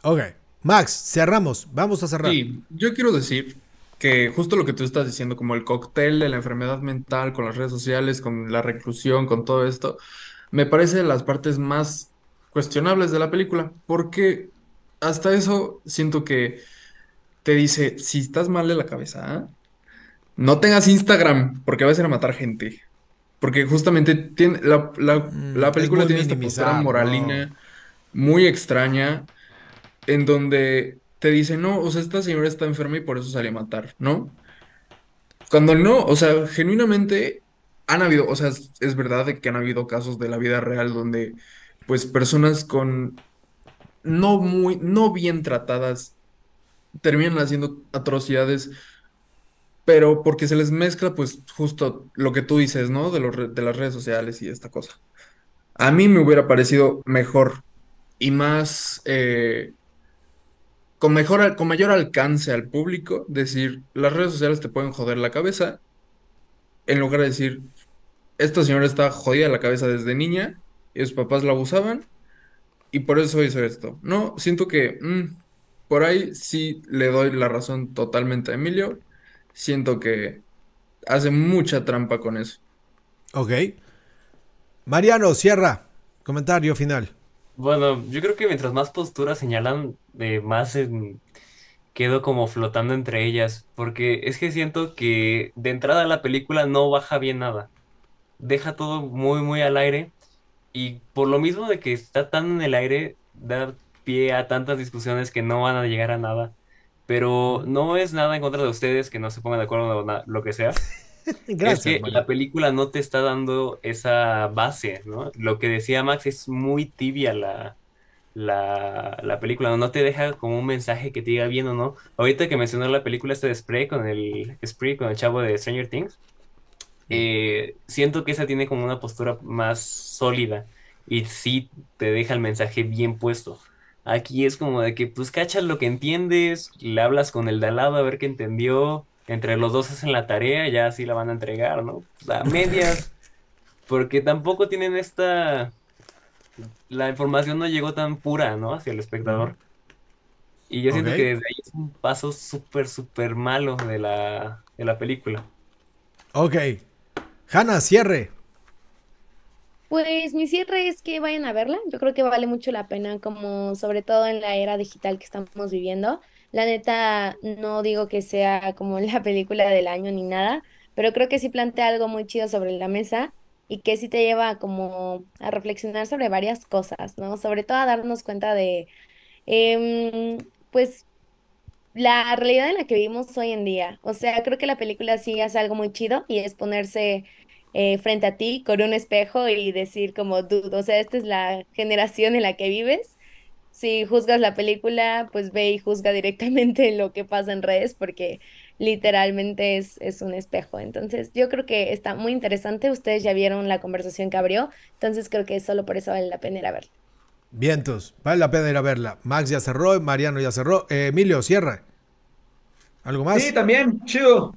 Ok, Max, cerramos, vamos a cerrar. Sí, yo quiero decir que justo lo que tú estás diciendo, como el cóctel de la enfermedad mental, con las redes sociales, con la reclusión, con todo esto, me parece las partes más cuestionables de la película, porque hasta eso siento que te dice, si estás mal de la cabeza, ¿eh? No tengas Instagram, porque vas a ir a matar gente. Porque justamente tiene, la, la, mm, la película tiene esta postura moralina, no, muy extraña, en donde te dicen, no, o sea, esta señora está enferma y por eso sale a matar, ¿no? Cuando no, o sea, genuinamente han habido, o sea, es, es verdad de que han habido casos de la vida real donde, pues, personas con no muy, no bien tratadas terminan haciendo atrocidades. Pero porque se les mezcla, pues, justo lo que tú dices, ¿no? De, los de las redes sociales y esta cosa. A mí me hubiera parecido mejor y más... Eh, con, mejor, con mayor alcance al público, decir, las redes sociales te pueden joder la cabeza, en lugar de decir, esta señora está jodida la cabeza desde niña, y sus papás la abusaban, y por eso hizo esto. No, siento que mmm, por ahí sí le doy la razón totalmente a Emilio. Siento que hace mucha trampa con eso. Ok. Mariano, cierra. Comentario final. Bueno, yo creo que mientras más posturas señalan, eh, más en... quedo como flotando entre ellas. Porque es que siento que de entrada la película no baja bien nada. Deja todo muy, muy al aire. Y por lo mismo de que está tan en el aire, da pie a tantas discusiones que no van a llegar a nada. Pero no es nada en contra de ustedes que no se pongan de acuerdo en lo que sea. Gracias. Es que María, la película no te está dando esa base, ¿no? Lo que decía Max, es muy tibia la, la, la película. No te deja como un mensaje que te diga bien o no. Ahorita que mencionó la película esta de Spree con el, Spree, con el chavo de Stranger Things, eh, siento que esa tiene como una postura más sólida. y sí te deja el mensaje bien puesto. Aquí es como de que, pues, cachas lo que entiendes, le hablas con el de al lado a ver qué entendió, entre los dos hacen la tarea, ya así la van a entregar, ¿no? A medias, porque tampoco tienen esta... La información no llegó tan pura, ¿no? Hacia el espectador. Y yo siento okay. que desde ahí es un paso súper, súper malo de la, de la película. Ok. Hanna, cierre. Pues mi cierre es que vayan a verla. Yo creo que vale mucho la pena, como sobre todo en la era digital que estamos viviendo. La neta, no digo que sea como la película del año ni nada, pero creo que sí plantea algo muy chido sobre la mesa y que sí te lleva como a reflexionar sobre varias cosas, ¿no? Sobre todo a darnos cuenta de, eh, pues, la realidad en la que vivimos hoy en día. O sea, creo que la película sí hace algo muy chido y es ponerse... Eh, frente a ti con un espejo y decir como, dude, o sea, esta es la generación en la que vives. Si juzgas la película, pues ve y juzga directamente lo que pasa en redes, porque literalmente es, es un espejo. Entonces yo creo que está muy interesante. Ustedes ya vieron la conversación que abrió, entonces creo que solo por eso vale la pena ir a verla. Vientos, vale la pena ir a verla. Max ya cerró, Mariano ya cerró. eh, Emilio, cierra. ¿Algo más? Sí, también, chido.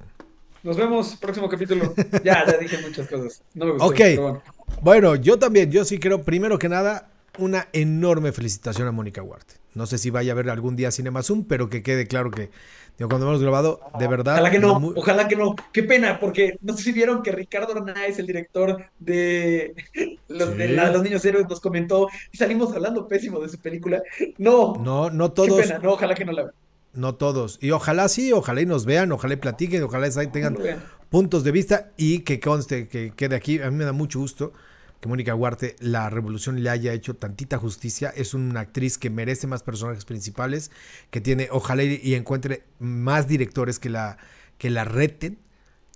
Nos vemos, próximo capítulo. Ya, ya dije muchas cosas. No me gustó. Ok. Bueno. bueno, yo también, yo sí creo, primero que nada, una enorme felicitación a Mónica Huarte. No sé si vaya a haber algún día Cinema Zoom, pero que quede claro que, digo, cuando hemos grabado, de verdad... Ojalá que no, no muy... ojalá que no. Qué pena, porque no sé si vieron que Ricardo Ornáez, el director de Los, sí. de la, los Niños Héroes, nos comentó y salimos hablando pésimo de su película. No. No, no todos. Qué pena, no, ojalá que no la vean. No todos. Y ojalá sí, ojalá y nos vean, ojalá y platiquen, ojalá y tengan puntos de vista y que conste, que quede aquí. A mí me da mucho gusto que Mónica Huarte, la revolución, le haya hecho tantita justicia. Es una actriz que merece más personajes principales, que tiene, ojalá y encuentre más directores que la, que la reten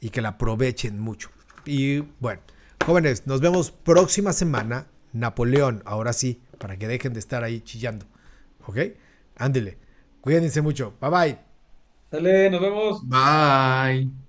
y que la aprovechen mucho. Y bueno, jóvenes, nos vemos próxima semana. Napoleón, ahora sí, para que dejen de estar ahí chillando. ¿Ok? Ándele. Cuídense mucho. Bye, bye. Dale, nos vemos. Bye.